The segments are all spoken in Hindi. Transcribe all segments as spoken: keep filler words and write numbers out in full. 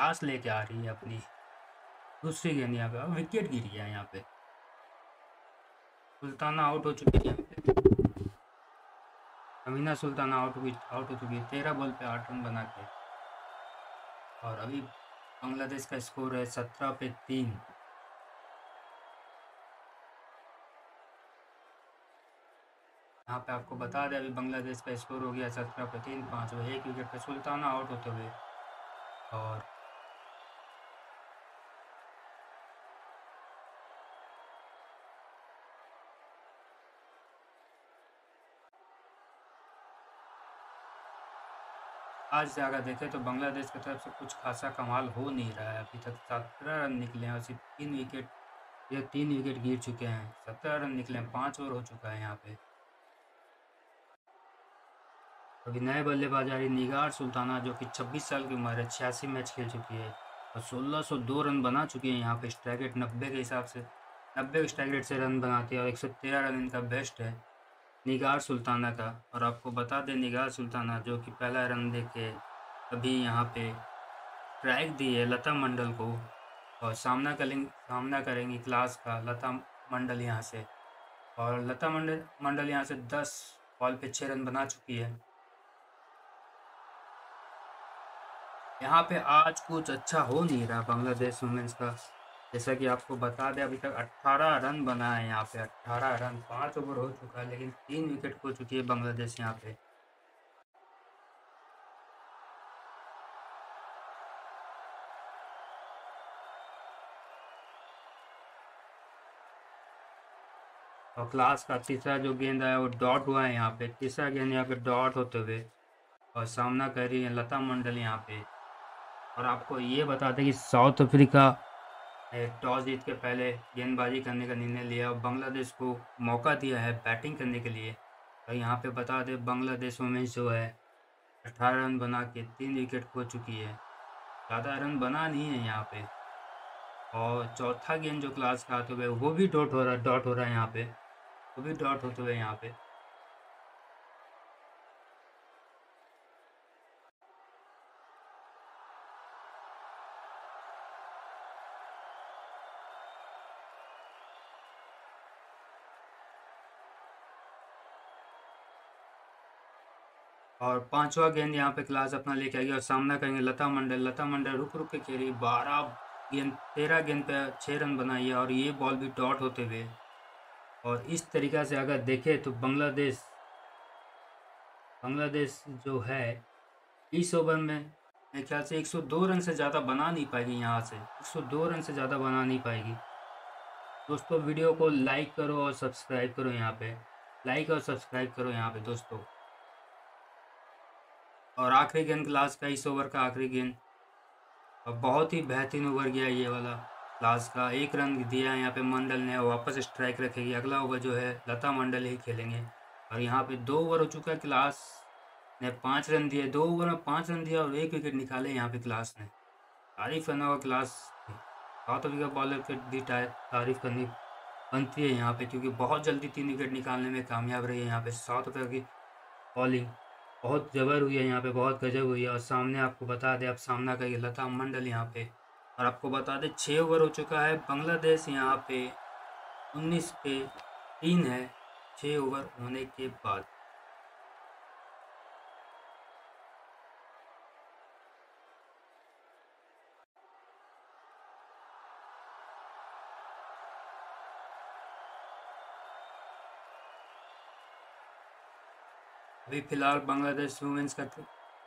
लास्ट लेके आ रही है अपनी दूसरी गेंद। यहाँ पे विकेट गिरी है, यहाँ पे सुल्ताना आउट हो चुकी है। यहाँ पे अमीना सुल्ताना आउट हुई आउट हो चुकी है। तेरह बॉल पे आठ रन बना के, और अभी बांग्लादेश का स्कोर है सत्रह पे तीन। यहाँ पे आपको बता दें अभी बांग्लादेश का स्कोर हो गया सत्रह पे तीन। पाँच और एक विकेट पे सुल्ताना आउट होते हुए, और आज अगर देखें तो बांग्लादेश की तरफ से कुछ खासा कमाल हो नहीं रहा है। अभी तक सत्रह रन निकले हैं और सिर्फ तीन विकेट ये तीन विकेट गिर चुके हैं। सत्रह रन निकले हैं, पाँच ओवर हो चुका है। यहाँ पे अभी नए बल्लेबाज आ रही निगार सुल्ताना, जो कि छब्बीस साल की उम्र है, छियासी मैच खेल चुकी है और सोलह सौ दो रन बना चुकी है। यहाँ पे स्ट्राइक रेट नब्बे के हिसाब से नब्बे के स्ट्राइक रेट से रन बनाती है, और एक सौ तेरह रन इनका बेस्ट है निगार सुल्ताना का। और आपको बता दें निगार सुल्ताना जो कि पहला रन दे के अभी यहाँ पे स्ट्राइक दी है लता मंडल को, और सामना करेंगे सामना करेंगी क्लास का लता मंडल यहाँ से। और लता मंडल मंडल यहाँ से दस बॉल पे छः रन बना चुकी है। यहाँ पे आज कुछ अच्छा हो नहीं रहा बांग्लादेश वुमेन्स का। जैसा कि आपको बता दें अभी तक अट्ठारह रन बना है, यहाँ पे अट्ठारह रन, पाँच ओवर हो चुका है, लेकिन तीन विकेट खो चुकी है बांग्लादेश। यहाँ पे और क्लास का तीसरा जो गेंद आया वो डॉट हुआ है। यहाँ पे तीसरा गेंद यहाँ पे डॉट होते हुए, और सामना कर रही है लता मंडल यहाँ पे। और आपको ये बता दें कि साउथ अफ्रीका ने टॉस जीत के पहले गेंदबाजी करने का निर्णय लिया और बांग्लादेश को मौका दिया है बैटिंग करने के लिए। और यहाँ पे बता दें बांग्लादेश वुमेन्स जो है अठारह रन बना के तीन विकेट खो चुकी है, ज़्यादा रन बना नहीं है यहाँ पे। और चौथा गेंद जो क्लास का आते हुए वो भी डॉट हो रहा डॉट हो रहा है यहाँ पर, वो भी डॉट होते हुए यहाँ पर। और पांचवा गेंद यहाँ पे क्लास अपना लेके आएगी और सामना करेंगे लता मंडल। लता मंडल रुक रुक के खेली, बारह गेंद तेरह गेंद पे छः रन बनाई है, और ये बॉल भी डॉट होते हुए। और इस तरीक़ा से अगर देखें तो बांग्लादेश बांग्लादेश जो है इस ओवर में मेरे ख्याल से एक सौ दो रन से ज़्यादा बना नहीं पाएगी, यहाँ से एक सौ दो रन से ज़्यादा बना नहीं पाएगी। दोस्तों वीडियो को लाइक करो और सब्सक्राइब करो, यहाँ पर लाइक और सब्सक्राइब करो यहाँ पर दोस्तों। और आखिरी गेंद क्लास का, इस ओवर का आखिरी गेंद, और बहुत ही बेहतरीन ओवर गया ये वाला क्लास का। एक रन दिया है यहाँ पे मंडल ने, वापस स्ट्राइक रखेगी। अगला ओवर जो है लता मंडल ही खेलेंगे। और यहाँ पे दो ओवर हो चुका है, क्लास ने पाँच रन दिए, दो ओवर में पाँच रन दिया और एक विकेट निकाले यहाँ पे क्लास ने। तारीफ़ करना होगा क्लास साउथ अफ्रीका बॉलर के दी तारीफ़ करनी बनती है यहाँ पर, क्योंकि बहुत जल्दी तीन विकेट निकालने में कामयाब रही है यहाँ पर साउथ अफ्रीका की बॉलिंग। बहुत जबर हुई है यहाँ पे, बहुत गजब हुई है। और सामने आपको बता दें अब सामना करिए लता मंडल यहाँ पे। और आपको बता दें छः ओवर हो चुका है, बांग्लादेश यहाँ पे उन्नीस पे तीन है छः ओवर होने के बाद। अभी फ़िलहाल बांग्लादेश वुमेन्स का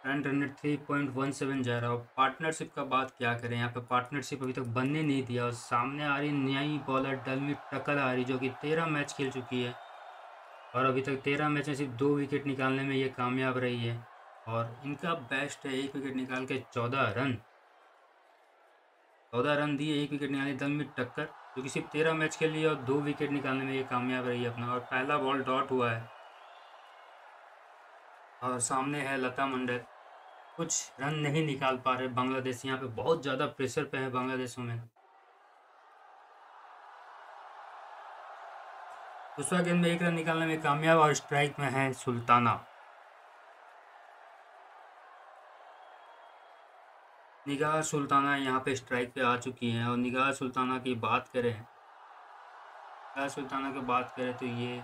run rate three point one seven जा रहा है। और पार्टनरशिप का बात क्या करें, यहाँ पे पार्टनरशिप अभी तक बनने नहीं दिया। और सामने आ रही नई बॉलर डलमी टकल आ रही, जो कि तेरह मैच खेल चुकी है और अभी तक तेरह मैच में सिर्फ दो विकेट निकालने में ये कामयाब रही है। और इनका बेस्ट है एक विकेट निकाल के चौदह रन चौदह रन दिए, एक विकेट निकाली डलमी टक्कर, जो कि सिर्फ तेरह मैच खेली और दो विकेट निकालने में ये कामयाब रही है अपना। और पहला बॉल डॉट हुआ है, और सामने है लता मंडल। कुछ रन नहीं निकाल पा रहे बांग्लादेश, यहाँ पे बहुत ज़्यादा प्रेशर पे है बांग्लादेश में। दूसरा गेंद में एक रन निकालने में कामयाब, और स्ट्राइक में है सुल्ताना। निगाह सुल्ताना यहाँ पे स्ट्राइक पे आ चुकी हैं। और निगाह सुल्ताना की बात करें निगाह सुल्ताना की बात करें तो ये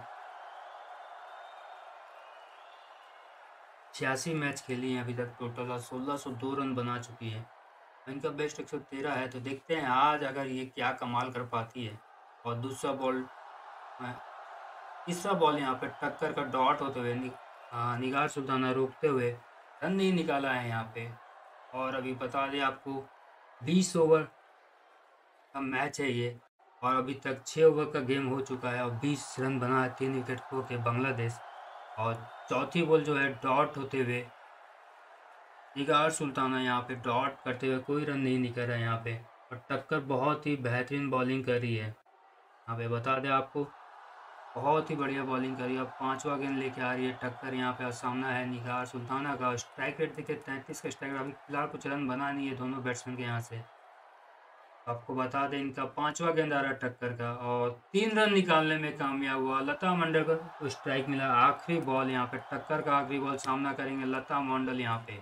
छियासी मैच खेली हैं अभी तक टोटल और सोलह सौ दो रन बना चुकी है। इनका बेस्ट एक सौ तेरह है। तो देखते हैं आज अगर ये क्या कमाल कर पाती है। और दूसरा बॉल तीसरा बॉल यहाँ पे टक्कर का डॉट होते हुए नि, निगाह सुल्ताना रोकते हुए रन नहीं निकाला है यहाँ पे। और अभी बता दें आपको बीस ओवर का मैच है ये और अभी तक छः ओवर का गेम हो चुका है और बीस रन बना है तीन विकेट खो के बांग्लादेश। और चौथी बॉल जो है डॉट होते हुए निगाह सुल्ताना यहाँ पे डॉट करते हुए कोई रन नहीं निकल रहा है यहाँ पे। और टक्कर बहुत ही बेहतरीन बॉलिंग कर रही है यहाँ पे, बता दें आपको बहुत ही बढ़िया बॉलिंग करी। अब पांचवा गेंद लेके आ रही है टक्कर यहाँ पे। सामना है निगाह सुल्ताना का। स्ट्राइक रेट देखिए तैंतीस का स्ट्राइक रेट। अभी फिलहाल कुछ रन बना नहीं है दोनों बैट्समैन के यहाँ से। आपको बता दें इनका पांचवा गेंद आ रहा है टक्कर का और तीन रन निकालने में कामयाब हुआ। लता मंडल को स्ट्राइक मिला। आखिरी बॉल यहाँ पे टक्कर का आखिरी बॉल सामना करेंगे लता मंडल यहाँ पे।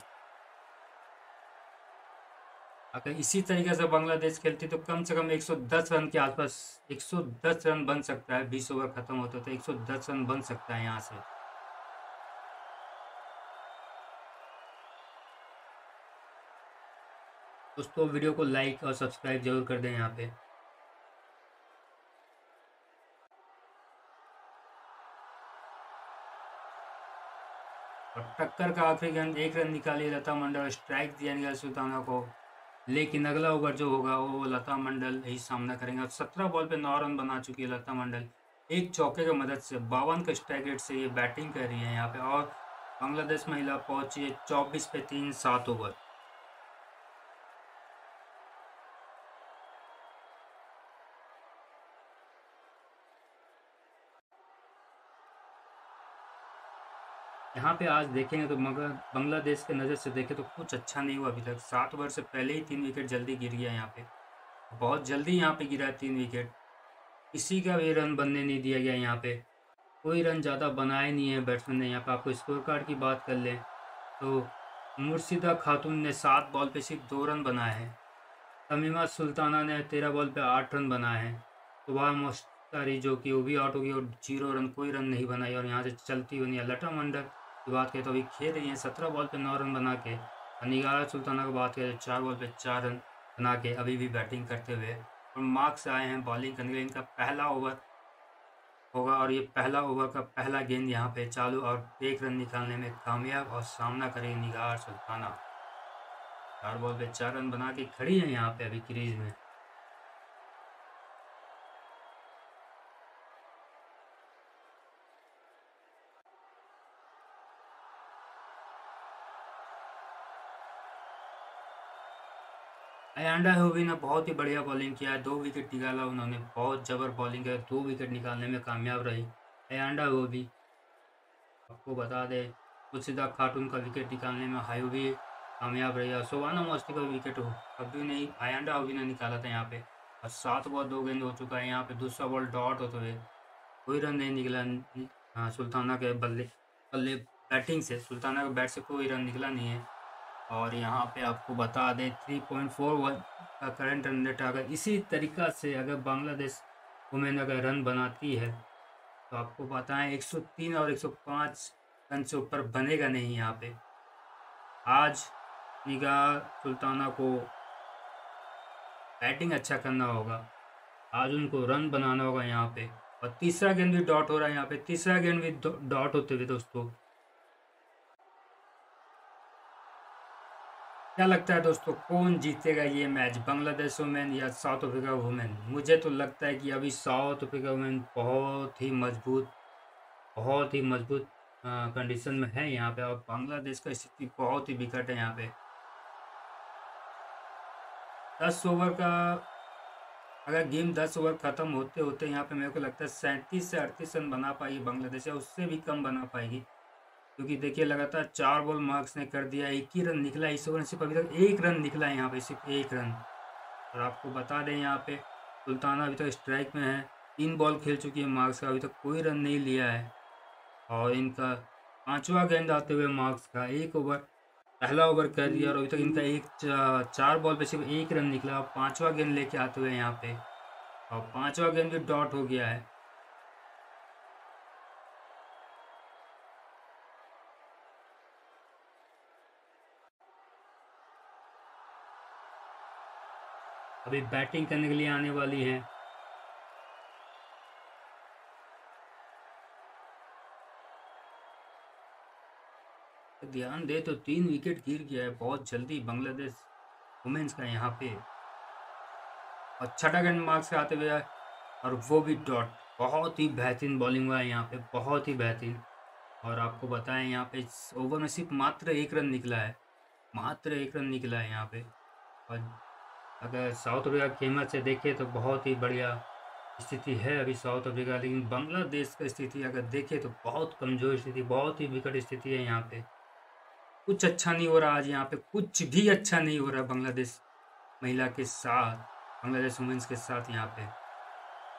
अगर इसी तरीके से बांग्लादेश खेलती तो कम से कम एक सौ दस रन के आसपास एक सौ दस रन बन सकता है। बीस ओवर खत्म होते तो एक सौ दस रन बन सकता है यहाँ से। दोस्तों वीडियो को लाइक और सब्सक्राइब जरूर कर दें यहाँ पे। और टक्कर का आखिरी गेंद एक रन निकाली लता मंडल। स्ट्राइक दिया निगाह सुल्ताना को, लेकिन अगला ओवर जो होगा वो लता मंडल ही सामना करेंगे। और सत्रह बॉल पे नौ रन बना चुकी है लता मंडल एक चौके की मदद से। बावन का स्ट्राइक रेट से ये बैटिंग कर रही है यहाँ पे। और बांग्लादेश महिला पहुंची है चौबीस पे तीन सात ओवर। यहाँ पे आज देखेंगे तो मगर बांग्लादेश के नज़र से देखें तो कुछ अच्छा नहीं हुआ अभी तक। सात ओवर से पहले ही तीन विकेट जल्दी गिर गया यहाँ पे। बहुत जल्दी यहाँ पे गिरा है तीन विकेट। किसी का भी रन बनने नहीं दिया गया यहाँ पे। कोई रन ज़्यादा बनाए नहीं है बैट्समैन ने यहाँ पे। आपको स्कोर कार्ड की बात कर लें तो मुर्शिदा खातून ने सात बॉल पर सिर्फ दो रन बनाए हैं। तमीमा सुल्ताना ने तेरह बॉल पर आठ रन बनाए हैं। सुबह मोस्तारी जो कि वो भी आउट हो गई और जीरो रन कोई रन नहीं बनाई। और यहाँ से चलती हुई लता मंडल की बात करें तो अभी खेल रही हैं सत्रह बॉल पे नौ रन बना के। और निगाह सुल्ताना की बात करें तो चार बॉल पे चार रन बना के अभी भी बैटिंग करते हुए। और मार्क्स आए हैं बॉलिंग करने के लिए। इनका पहला ओवर होगा और ये पहला ओवर का पहला गेंद यहाँ पे चालू और एक रन निकालने में कामयाब। और सामना करेगी निगाह सुल्ताना। चार बॉल पे चार रन बना के खड़ी है यहाँ पे अभी क्रीज में। अयांडा हुवी ने बहुत ही बढ़िया बॉलिंग किया है। दो विकेट निकाला उन्होंने। बहुत जबर बॉलिंग किया। दो विकेट निकालने में कामयाब रही अयांडा हुवी। आपको बता दें मुर्शिदा खातून का विकेट निकालने में हाईवी कामयाब रही। और सोबाना मोस्ती का विकेट हो अभी नहीं अयांडा हुवी ने निकाला था यहाँ पे। और सात बॉल दो गेंद हो चुका है यहाँ पे। दूसरा बॉल डॉट होते हुए कोई रन नहीं निकला सुल्ताना के बल्ले बल्ले बैटिंग से। सुल्ताना के बैट से कोई रन निकला नहीं है। और यहाँ पे आपको बता दें तीन पॉइंट चार एक का करंट रन रेट। अगर इसी तरीका से अगर बांग्लादेश वुमेन अगर रन बनाती है तो आपको बताएं एक सौ तीन और एक सौ पाँच रन से ऊपर बनेगा नहीं यहाँ पे। आज निगाह सुल्ताना को बैटिंग अच्छा करना होगा। आज उनको रन बनाना होगा यहाँ पे। और तीसरा गेंद भी डॉट हो रहा है यहाँ पे। तीसरा गेंद भी डॉट होते हुए दोस्तों क्या लगता है दोस्तों कौन जीतेगा ये मैच, बांग्लादेश वुमेन या साउथ अफ्रीका वुमेन? मुझे तो लगता है कि अभी साउथ अफ्रीका वुमेन बहुत ही मजबूत बहुत ही मजबूत कंडीशन में है यहाँ पे। और बांग्लादेश का स्थिति बहुत ही विकट है यहाँ पे। दस ओवर का अगर गेम दस ओवर ख़त्म होते होते यहाँ पे मेरे को लगता है सैंतीस से अड़तीस रन बना पाएगी बांग्लादेश या उससे भी कम बना पाएगी। क्योंकि देखिए लगातार चार बॉल मार्क्स ने कर दिया। एक ही रन निकला इस ओवर में। सिर्फ अभी तक एक रन निकला है यहाँ पे, सिर्फ एक रन। और आपको बता दें यहाँ पे सुल्ताना अभी तक स्ट्राइक में है। तीन बॉल खेल चुकी है मार्क्स का, अभी तक कोई रन नहीं लिया है। और इनका पांचवा गेंद आते हुए मार्क्स का एक ओवर पहला ओवर कर दिया और अभी तक तो इनका एक चार बॉल पे सिर्फ एक रन निकला। पांचवा गेंद लेके आते हुए यहाँ पे और पांचवा गेंद भी डॉट हो गया है। अभी बैटिंग करने के लिए आने वाली है। ध्यान दे तो तीन विकेट गिर गया है बहुत जल्दी बांग्लादेश वुमेन्स का यहाँ पे। और छठा गेंद मार्क्स से आते हुए और वो भी डॉट। बहुत ही बेहतरीन बॉलिंग हुआ है यहाँ पे, बहुत ही बेहतरीन। और आपको बताएं यहाँ पे इस ओवर में सिर्फ मात्र एक रन निकला है, मात्र एक रन निकला है यहाँ पे। और अगर साउथ अफ्रीका की कीमत से देखें तो बहुत ही बढ़िया स्थिति है अभी साउथ अफ्रीका, लेकिन बांग्लादेश का स्थिति अगर देखें तो बहुत कमज़ोर स्थिति, बहुत ही विकट स्थिति है यहाँ पे। कुछ अच्छा नहीं हो रहा आज यहाँ पे, कुछ भी अच्छा नहीं हो रहा बांग्लादेश महिला के साथ, बांग्लादेश वुमेन्स के साथ यहाँ पे।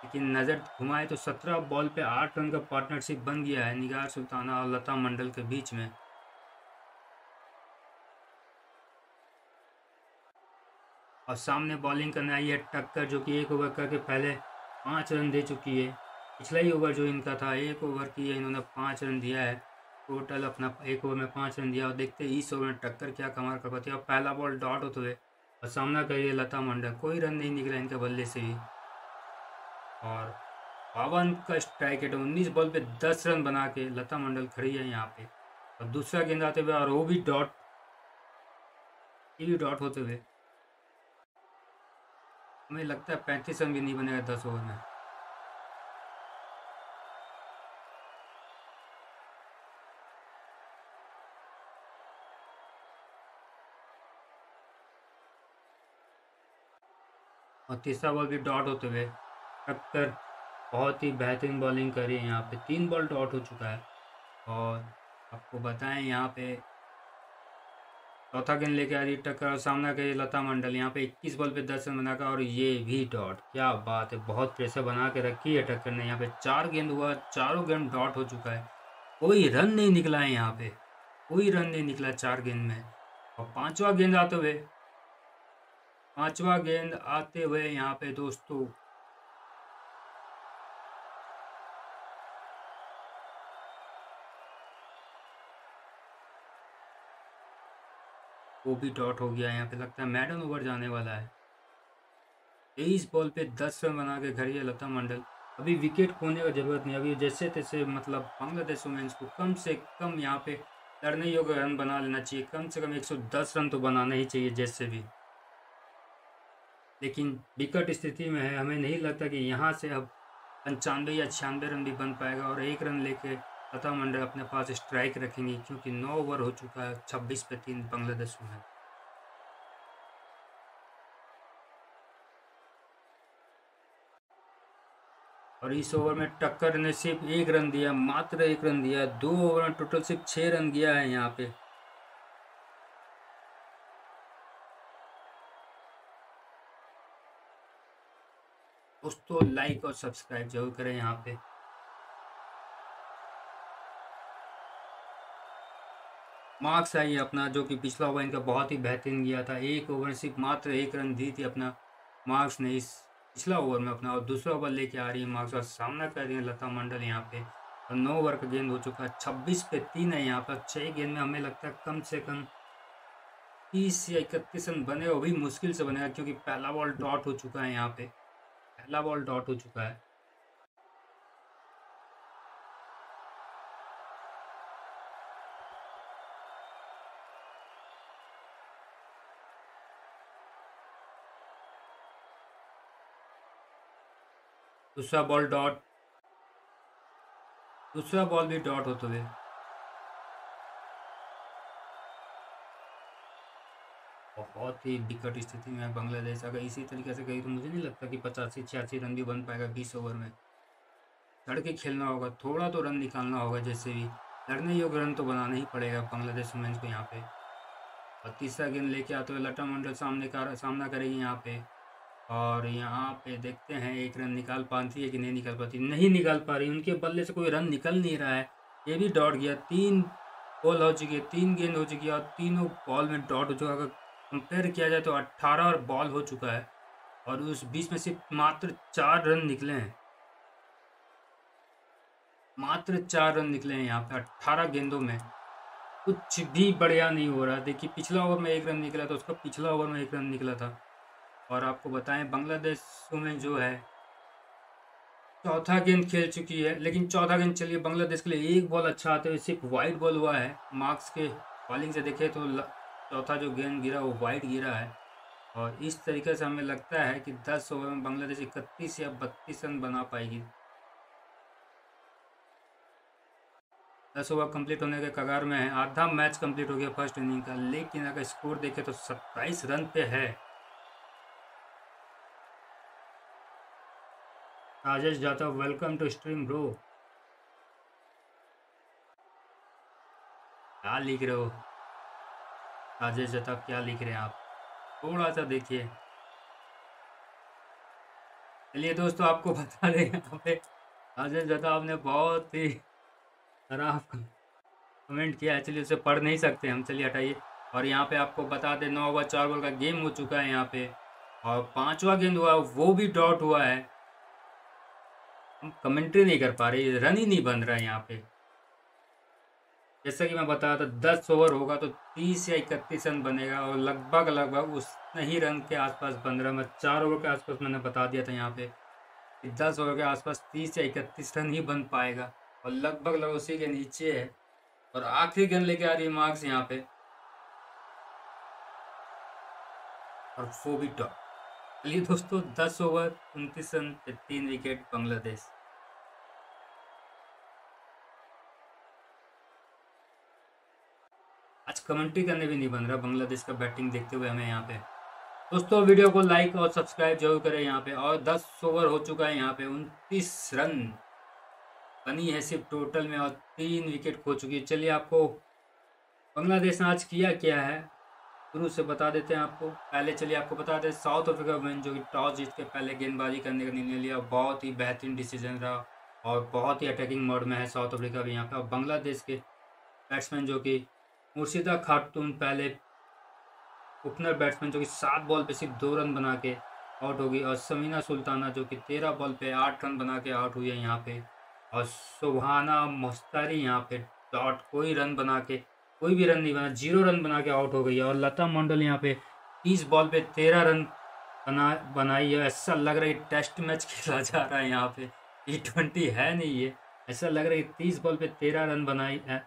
लेकिन नज़र घुमाए तो सत्रह बॉल पे आठ रन का पार्टनरशिप बन गया है निगार सुल्ताना और लता मंडल के बीच में। और सामने बॉलिंग करने आई है टक्कर, जो कि एक ओवर करके पहले पाँच रन दे चुकी है। पिछला ही ओवर जो इनका था एक ओवर की इन्होंने पाँच रन दिया है टोटल अपना, एक ओवर में पाँच रन दिया। और देखते हैं इस ओवर में टक्कर क्या कमाल कर पाती है। और पहला बॉल डॉट होते हुए और सामना करिए लता मंडल, कोई रन नहीं निकला इनके बल्ले से ही। और बावन का स्ट्राइक रेट, उन्नीस बॉल पे दस रन बना के लता मंडल खड़ी है यहाँ पे। और दूसरा गेंद आते हुए और वो भी डॉट, ये भी डॉट होते हुए। हमें लगता है पैंतीस रन भी नहीं बनेगा दस ओवर में। और तीसरा बॉल भी डॉट होते हुए टक्कर बहुत ही बेहतरीन बॉलिंग करी है यहाँ पे। तीन बॉल डॉट हो चुका है। और आपको बताएं यहाँ पे चौथा गेंद लेके आ रही टक्कर और सामना करिए लता मंडल, यहाँ पे इक्कीस बॉल पे दस रन बनाकर और ये भी डॉट। क्या बात है, बहुत प्रेशर बना के रखी है टक्कर ने यहाँ पे। चार गेंद हुआ, चारों गेंद डॉट हो चुका है, कोई रन नहीं निकला है यहाँ पे, कोई रन नहीं निकला चार गेंद में। और पाँचवा गेंद आते हुए पांचवा गेंद आते हुए यहाँ पे दोस्तों वो भी डॉट हो गया यहाँ पे। लगता है मैडम ओवर जाने वाला है। तेईस बॉल पे दस रन बना के घर ये लता मंडल। अभी विकेट खोने का जरूरत नहीं, अभी जैसे तैसे मतलब बांग्लादेश वुमेन्स को कम से कम यहाँ पे लड़ने योग्य रन बना लेना चाहिए, कम से कम एक सौ दस रन तो बनाना ही चाहिए जैसे भी। लेकिन विकट स्थिति में है, हमें नहीं लगता कि यहाँ से अब पंचानवे या छियानवे रन भी बन पाएगा। और एक रन लेके लता मंडल अपने पास स्ट्राइक रखेंगी, क्योंकि नौ ओवर हो चुका है छब्बीस पे तीन बांग्लादेश में। और इस ओवर में टक्कर ने सिर्फ एक रन दिया, मात्र एक रन दिया। दो ओवर में टोटल सिर्फ छः रन दिया है यहाँ पे। दोस्तों लाइक और सब्सक्राइब जरूर करें यहाँ पे। मार्क्स आई अपना, जो कि पिछला ओवर इनका बहुत ही बेहतरीन गया था, एक ओवर सिर्फ मात्र एक रन दी थी अपना मार्क्स ने इस पिछला ओवर में अपना। और दूसरा ओवर लेके आ रही है मार्क्स और सामना कर रही है लता मंडल यहाँ पे। और नौ ओवर का गेंद हो चुका है, छब्बीस पे तीन है यहाँ पर। छः गेंद में हमें लगता है कम से कम तीस या इकतीस रन बने, वो भी मुश्किल से बनेगा, क्योंकि पहला बॉल डॉट हो चुका है यहाँ पे, पहला बॉल डॉट हो चुका है। दूसरा बॉल डॉट, दूसरा बॉल भी डॉट होते हुए। बहुत ही विकट स्थिति में बांग्लादेश। अगर इसी तरीके से गई तो मुझे नहीं लगता कि पचासी छियासी रन भी बन पाएगा बीस ओवर में। लड़ के खेलना होगा, थोड़ा तो रन निकालना होगा जैसे भी, लड़ने योग्य रन तो बनाना ही पड़ेगा बांग्लादेश वुमेन्स को यहाँ पे। और तीसरा गेंद लेके आते हुए लता मंडल सामने का सामना करेगी यहाँ पे। और यहाँ पे देखते हैं एक रन निकाल पाती है कि नहीं निकाल पाती, नहीं निकाल पा रही, उनके बल्ले से कोई रन निकल नहीं रहा है। ये भी डॉट गया, तीन बॉल हो चुकी है, तीन गेंद हो चुकी है और तीनों बॉल में डॉट हो चुका है। अगर कंपेयर किया जाए तो अट्ठारह और बॉल हो चुका है और उस बीच में सिर्फ मात्र चार रन निकले हैं, मात्र चार रन निकले हैं यहाँ पे अट्ठारह गेंदों में। कुछ भी बढ़िया नहीं हो रहा। देखिए पिछला ओवर में एक रन निकला था, उसका पिछला ओवर में एक रन निकला था। और आपको बताएं बांग्लादेश में जो है चौथा गेंद खेल चुकी है, लेकिन चौथा गेंद चलिए बांग्लादेश के लिए एक बॉल अच्छा आते हुए सिर्फ वाइड बॉल हुआ है। मार्क्स के बॉलिंग से देखें तो चौथा जो गेंद गिरा वो वाइड गिरा है। और इस तरीके से हमें लगता है कि दस ओवर में बांग्लादेश इकतीस या बत्तीस रन बना पाएगी। दस ओवर कंप्लीट होने के कगार में है, आधा मैच कंप्लीट हो गया फर्स्ट इनिंग का, लेकिन अगर स्कोर देखें तो सत्ताईस रन पे है। Rajesh Jadhav welcome to stream bro. क्या लिख रहे हो राजेश जाधव, क्या लिख रहे हैं आप, थोड़ा सा देखिए। चलिए दोस्तों आपको बता दें यहाँ पे राजेश जाधव आपने बहुत ही खराब कमेंट किया है। चलिए उसे पढ़ नहीं सकते हम, चलिए हटाइए। और यहाँ पे आपको बता दें नौ ओवर चार बॉल का गेम हो चुका है यहाँ पे और पांचवा गेंद हुआ वो भी डॉट हुआ है। हम कमेंट्री नहीं कर पा रहे, रन ही नहीं बन रहा है यहाँ पे। जैसा कि मैं बताया था दस ओवर होगा तो तीस या इकतीस रन बनेगा और लगभग लगभग उतने ही रन के आसपास बन रहा है। मैं चार ओवर के आसपास मैंने बता दिया था यहाँ पे कि दस ओवर के आसपास तीस या इकतीस रन ही बन पाएगा और लगभग लगभग उसी के नीचे है। और आखिरी गेंद लेके आ रही है मार्क्स यहाँ पे और वो भी टॉप। चलिए दोस्तों दस ओवर उनतीस रन पे तीन विकेट बांग्लादेश। आज कमेंट्री करने भी नहीं बन रहा बांग्लादेश का बैटिंग देखते हुए हमें यहाँ पे। दोस्तों वीडियो को लाइक और सब्सक्राइब जरूर करें यहाँ पे। और दस ओवर हो चुका है यहाँ पे, उनतीस रन बनी है सिर्फ टोटल में और तीन विकेट खो चुकी है। चलिए आपको बांग्लादेश ने आज किया क्या है शुरू से बता देते हैं आपको। पहले चलिए आपको बता दें साउथ अफ्रीका में जो कि टॉस जीत के पहले गेंदबाजी करने का निर्णय लिया, बहुत ही बेहतरीन डिसीजन रहा और बहुत ही अटैकिंग मोड में है साउथ अफ्रीका भी यहाँ पर। और बांग्लादेश के बैट्समैन जो कि मुर्शिदा खातून पहले ओपनर बैट्समैन जो कि सात बॉल पे सिर्फ दो रन बना के आउट हो गई और समीना सुल्ताना जो कि तेरह बॉल पे आठ रन बना के आउट हुई है यहाँ पे। और सुबहाना मुस्तारी यहाँ पे डॉट कोई रन बना के कोई भी रन नहीं बना, जीरो रन बना के आउट हो गई है। और लता मंडल यहाँ पे तीस बॉल पे तेरह रन बना बनाई है। ऐसा लग रहा है टेस्ट मैच खेला जा रहा है यहाँ पे, टी ट्वेंटी है नहीं ये, ऐसा लग रहा है तीस बॉल पे तेरह रन बनाई है,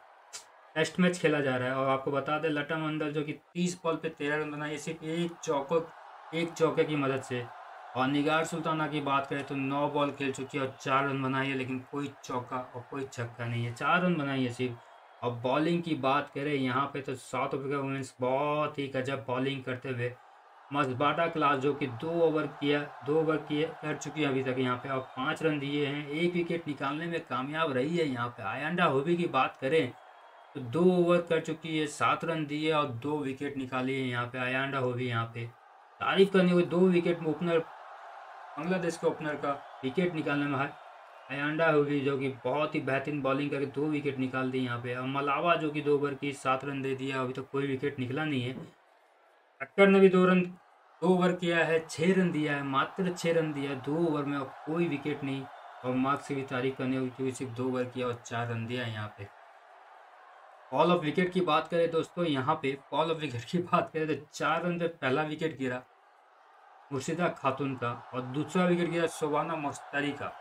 टेस्ट मैच खेला जा रहा है। और आपको बता दें लता मंडल जो कि तीस बॉल पे तेरह रन बनाई है सिर्फ एक चौको एक चौके की मदद से। और निगार सुल्ताना की बात करें तो नौ बॉल खेल चुकी है और चार रन बनाई है, लेकिन कोई चौका और कोई छक्का नहीं है, चार रन बनाई है सिर्फ। और बॉलिंग की बात करें यहाँ पे तो साउथ अफ्रीका वुमेंस बहुत ही गजब बॉलिंग करते हुए मस्बाटा क्लास जो कि दो ओवर किया दो ओवर किए कर चुकी है अभी तक यहाँ पे और पाँच रन दिए हैं, एक विकेट निकालने में कामयाब रही है यहाँ पे। आयंडा होबी की बात करें तो दो ओवर कर चुकी है, सात रन दिए और दो विकेट निकाली है यहाँ पे आयंडा होबी। यहाँ पे तारीफ करनी हुई, दो विकेट ओपनर बांग्लादेश के ओपनर का विकेट निकालने में आयंडा होगी जो कि बहुत ही बेहतरीन बॉलिंग करके दो विकेट निकाल दी यहाँ पे। और मलावा जो कि दो ओवर की सात रन दे दिया, अभी तक तो कोई विकेट निकला नहीं है। अक्कर ने भी दो रन दो ओवर किया है, छः रन दिया है, मात्र छः रन दिया है दो ओवर में और कोई विकेट नहीं। और मार्क्स की भी तारीफ करनी होगी क्योंकि सिर्फ दो ओवर किया और चार रन दिया है यहाँ पे। बॉल ऑफ विकेट की बात करें दोस्तों, यहाँ पे बॉल ऑफ विकेट की बात करें तो चार रन पे पहला विकेट गिरा मुर्शिदा खातून का और दूसरा विकेट गिरा शोबाना मुस्तारी का।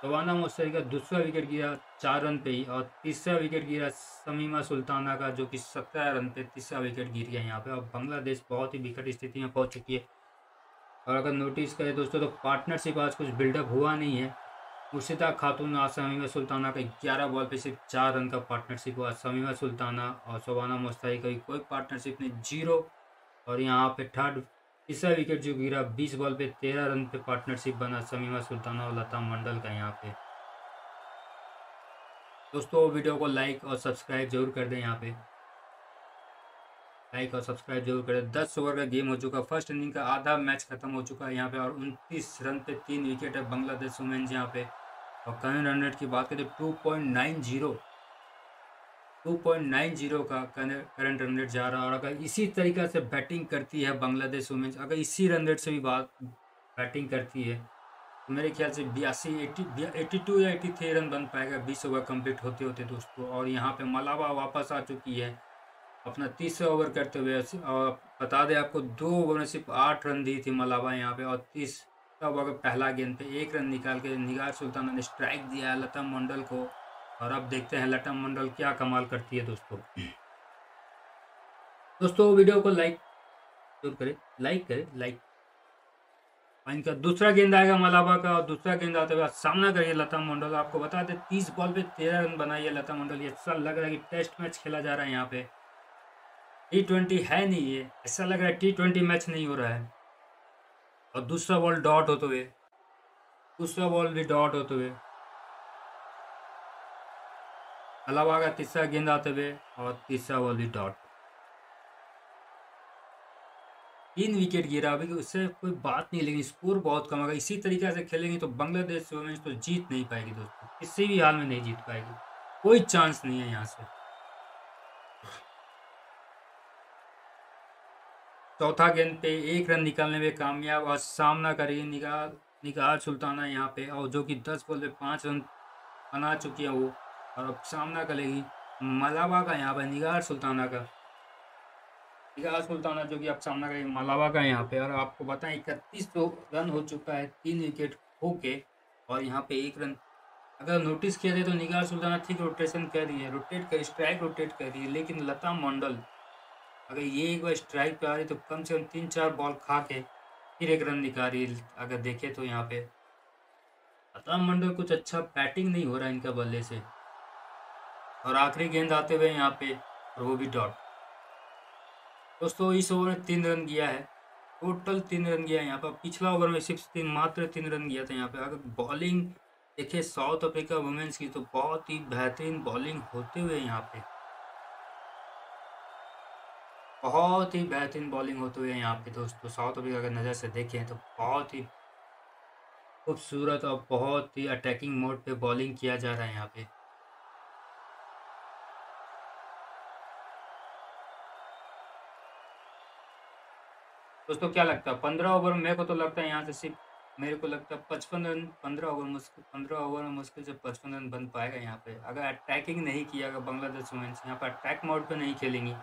शोबाना मुस्तारी का दूसरा विकेट गिरा चार रन पे ही और तीसरा विकेट गिरा समीमा सुल्ताना का जो कि सत्रह रन पे तीसरा विकेट गिर गया यहाँ पे। और बांग्लादेश बहुत ही विकट स्थिति में पहुंच चुकी है। और अगर नोटिस करें दोस्तों तो पार्टनरशिप आज कुछ बिल्डअप हुआ नहीं है। मुर्शिदा खातून और समीमा सुल्ताना का ग्यारह बॉल पे सिर्फ चार रन का पार्टनरशिप हुआ, समीमा सुल्ताना और शोबाना मुस्तारी का भी कोई पार्टनरशिप नहीं, जीरो। और यहाँ पे थर्ड तीसरा विकेट जो गिरा बीस बॉल पे तेरह रन पे पार्टनरशिप बना समीमा सुल्ताना और लता मंडल का यहाँ पे। दोस्तों वीडियो को लाइक और सब्सक्राइब जरूर कर दें यहाँ पे, लाइक और सब्सक्राइब जरूर कर दें। दस ओवर का गेम हो चुका, फर्स्ट इनिंग का आधा मैच खत्म हो चुका है यहाँ पे और उनतीस रन पे तीन विकेट है बांग्लादेश वुमेन्स यहाँ पे। और करंट रन रेट की बात करें तो two point nine zero two point nine zero का करंट रन रेट जा रहा है। और अगर इसी तरीक़ा से बैटिंग करती है बांग्लादेश वुमेंस, अगर इसी रन रेट से भी बात बैटिंग करती है तो मेरे ख्याल से बयासी एटी एटी टू या एटी थ्री रन बन पाएगा बीस ओवर कंप्लीट होते होते दोस्तों। और यहाँ पे मलावा वापस आ चुकी है अपना तीसरा ओवर करते हुए, और बता दें आपको दो ओवर में सिर्फ आठ रन दी थी मलावा यहाँ पे, और तीसरा ओवर का पहला गेंद पे एक रन निकाल के निगार सुल्ताना ने स्ट्राइक दिया है लता मंडल को। और अब देखते हैं लता मंडल क्या कमाल करती है दोस्तों। दोस्तों वीडियो को लाइक जरूर करें, लाइक करें लाइक। और इनका दूसरा गेंद आएगा मलावा का, और दूसरा गेंद आते हुए सामना करिए लता मंडल। आपको बता दें तीस बॉल पे तेरह रन बनाई है लता मंडल। ये ऐसा लग रहा है कि टेस्ट मैच खेला जा रहा है यहाँ पे, टी ट्वेंटी है नहीं, ये ऐसा लग रहा है टी ट्वेंटी मैच नहीं हो रहा है। और दूसरा बॉल डॉट होते हुए, दूसरा बॉल भी डॉट होते हुए मलावा का तीसरा गेंद आते हुए, और तीसरा बॉल भी डॉट। तीन विकेट गिरा अभी, उससे कोई बात नहीं, लेकिन स्कोर बहुत कम होगा। इसी तरीके से खेलेंगे तो बांग्लादेश वुमेन्स तो जीत नहीं पाएगी दोस्तों, किसी भी हाल में नहीं जीत पाएगी, कोई चांस नहीं है यहाँ से। चौथा गेंद पे एक रन निकालने में कामयाब, और सामना करेगी निगार निगार सुल्ताना यहाँ पे, और जो कि दस बॉल पे पाँच रन बना चुकी है वो। और अब सामना करेगी मलावा का यहाँ पर, निगार सुल्ताना का निगार सुल्ताना जो कि अब सामना करेगी मलावा का यहाँ पे। और आपको बताएं इकतीस तो रन हो चुका है तीन विकेट होके, और यहाँ पे एक रन अगर नोटिस किया जाए तो निगार सुल्ताना ठीक रोटेशन कर रही है, रोटेट कर स्ट्राइक रोटेट कर रही है, लेकिन लता मंडल अगर ये एक बार स्ट्राइक पे आ रही तो कम से कम तीन चार बॉल खा के फिर एक रन निकाल रही है। अगर देखे तो यहाँ पे लता मंडल कुछ अच्छा बैटिंग नहीं हो रहा है इनका बल्ले से। और आखिरी गेंद आते हुए यहाँ पे, और वो भी डॉट। दोस्तों इस ओवर में तीन रन गया है, टोटल तीन रन गया है यहाँ पर। पिछला ओवर में सिर्फ तीन मात्र तीन रन गया था यहाँ पे। अगर बॉलिंग देखे साउथ अफ्रीका वुमेन्स की तो बहुत ही बेहतरीन बॉलिंग होते हुए यहाँ पे, बहुत ही बेहतरीन बॉलिंग होते हुए यहाँ पे दोस्तों। साउथ अफ्रीका अगर नज़र से देखें तो बहुत ही खूबसूरत और बहुत ही अटैकिंग मोड पे बॉलिंग किया जा रहा है यहाँ पे। दोस्तों क्या लगता है पंद्रह ओवर में, मेरे को तो लगता है यहाँ से सिर्फ मेरे को लगता है पचपन रन पंद्रह ओवर मुश्किल पंद्रह ओवर में मुश्किल से पचपन रन बन पाएगा यहाँ पे। अगर अटैकिंग नहीं किया, अगर बांग्लादेश वुमेन्स यहाँ पर अटैक मोड पे नहीं खेलेंगी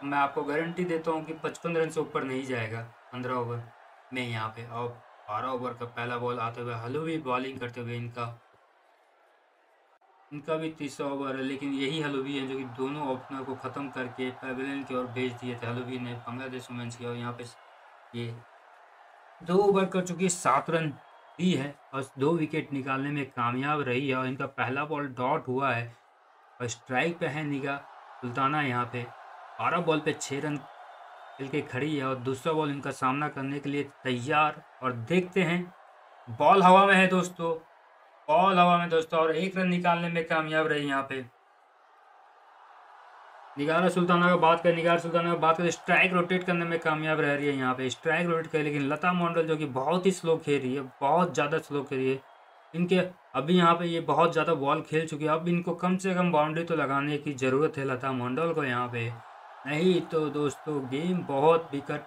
तो मैं आपको गारंटी देता हूँ कि पचपन रन से ऊपर नहीं जाएगा पंद्रह ओवर में यहाँ पे। और बारह ओवर का पहला बॉल आते हुए हलूवी बॉलिंग करते हुए, इनका इनका भी तीसरा ओवर है, लेकिन यही हलूवी है जो कि दोनों ओपनर को ख़त्म करके पैवेलियन की ओर भेज दिए थे हलूवी ने बांग्लादेश वुमेन्स की। और यहाँ पे ये दो ओवर कर चुकी है, सात रन दी है और दो विकेट निकालने में कामयाब रही है। और इनका पहला बॉल डॉट हुआ है, और स्ट्राइक पे है निगार सुल्ताना यहाँ पे। बारह बॉल पे छः रन खेल के खड़ी है, और दूसरा बॉल इनका सामना करने के लिए तैयार। और देखते हैं, बॉल हवा में है दोस्तों, बॉल हवा में दोस्तों, और एक रन निकालने में कामयाब रही यहाँ पे निगार सुल्ताना का बात करें निगार सुल्ताना का बात करें स्ट्राइक रोटेट करने में कामयाब रह रही है यहाँ पे, स्ट्राइक रोटेट करें। लेकिन लता मंडल जो कि बहुत ही स्लो खेल रही है, बहुत ज़्यादा स्लो खेल रही है। इनके अभी यहाँ पे ये बहुत ज़्यादा बॉल खेल चुकी है, अब इनको कम से कम बाउंड्री तो लगाने की ज़रूरत है लता मंडल को यहाँ पे, नहीं तो दोस्तों गेम बहुत विकट,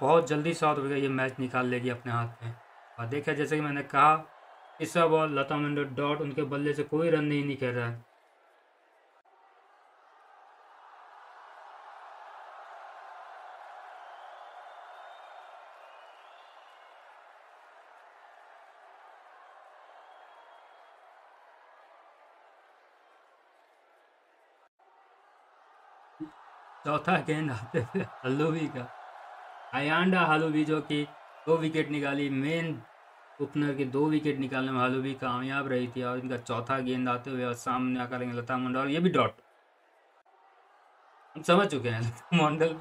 बहुत जल्दी साउथ अफ्रीका ये मैच निकाल लेगी अपने हाथ में। और देखा जैसे कि मैंने कहा तीसरा बॉल लता मंडल डॉट, उनके बल्ले से कोई रन नहीं निकल रहा है। चौथा गेंद आते हुए हलूवी का, आयांडा हलूवी जो कि दो विकेट निकाली, मेन ओपनर के दो विकेट निकालने में हलूवी कामयाब रही थी। और इनका चौथा गेंद आते हुए, और सामने आकर लता मंडल, और ये भी डॉट। हम समझ चुके हैं लता मंडल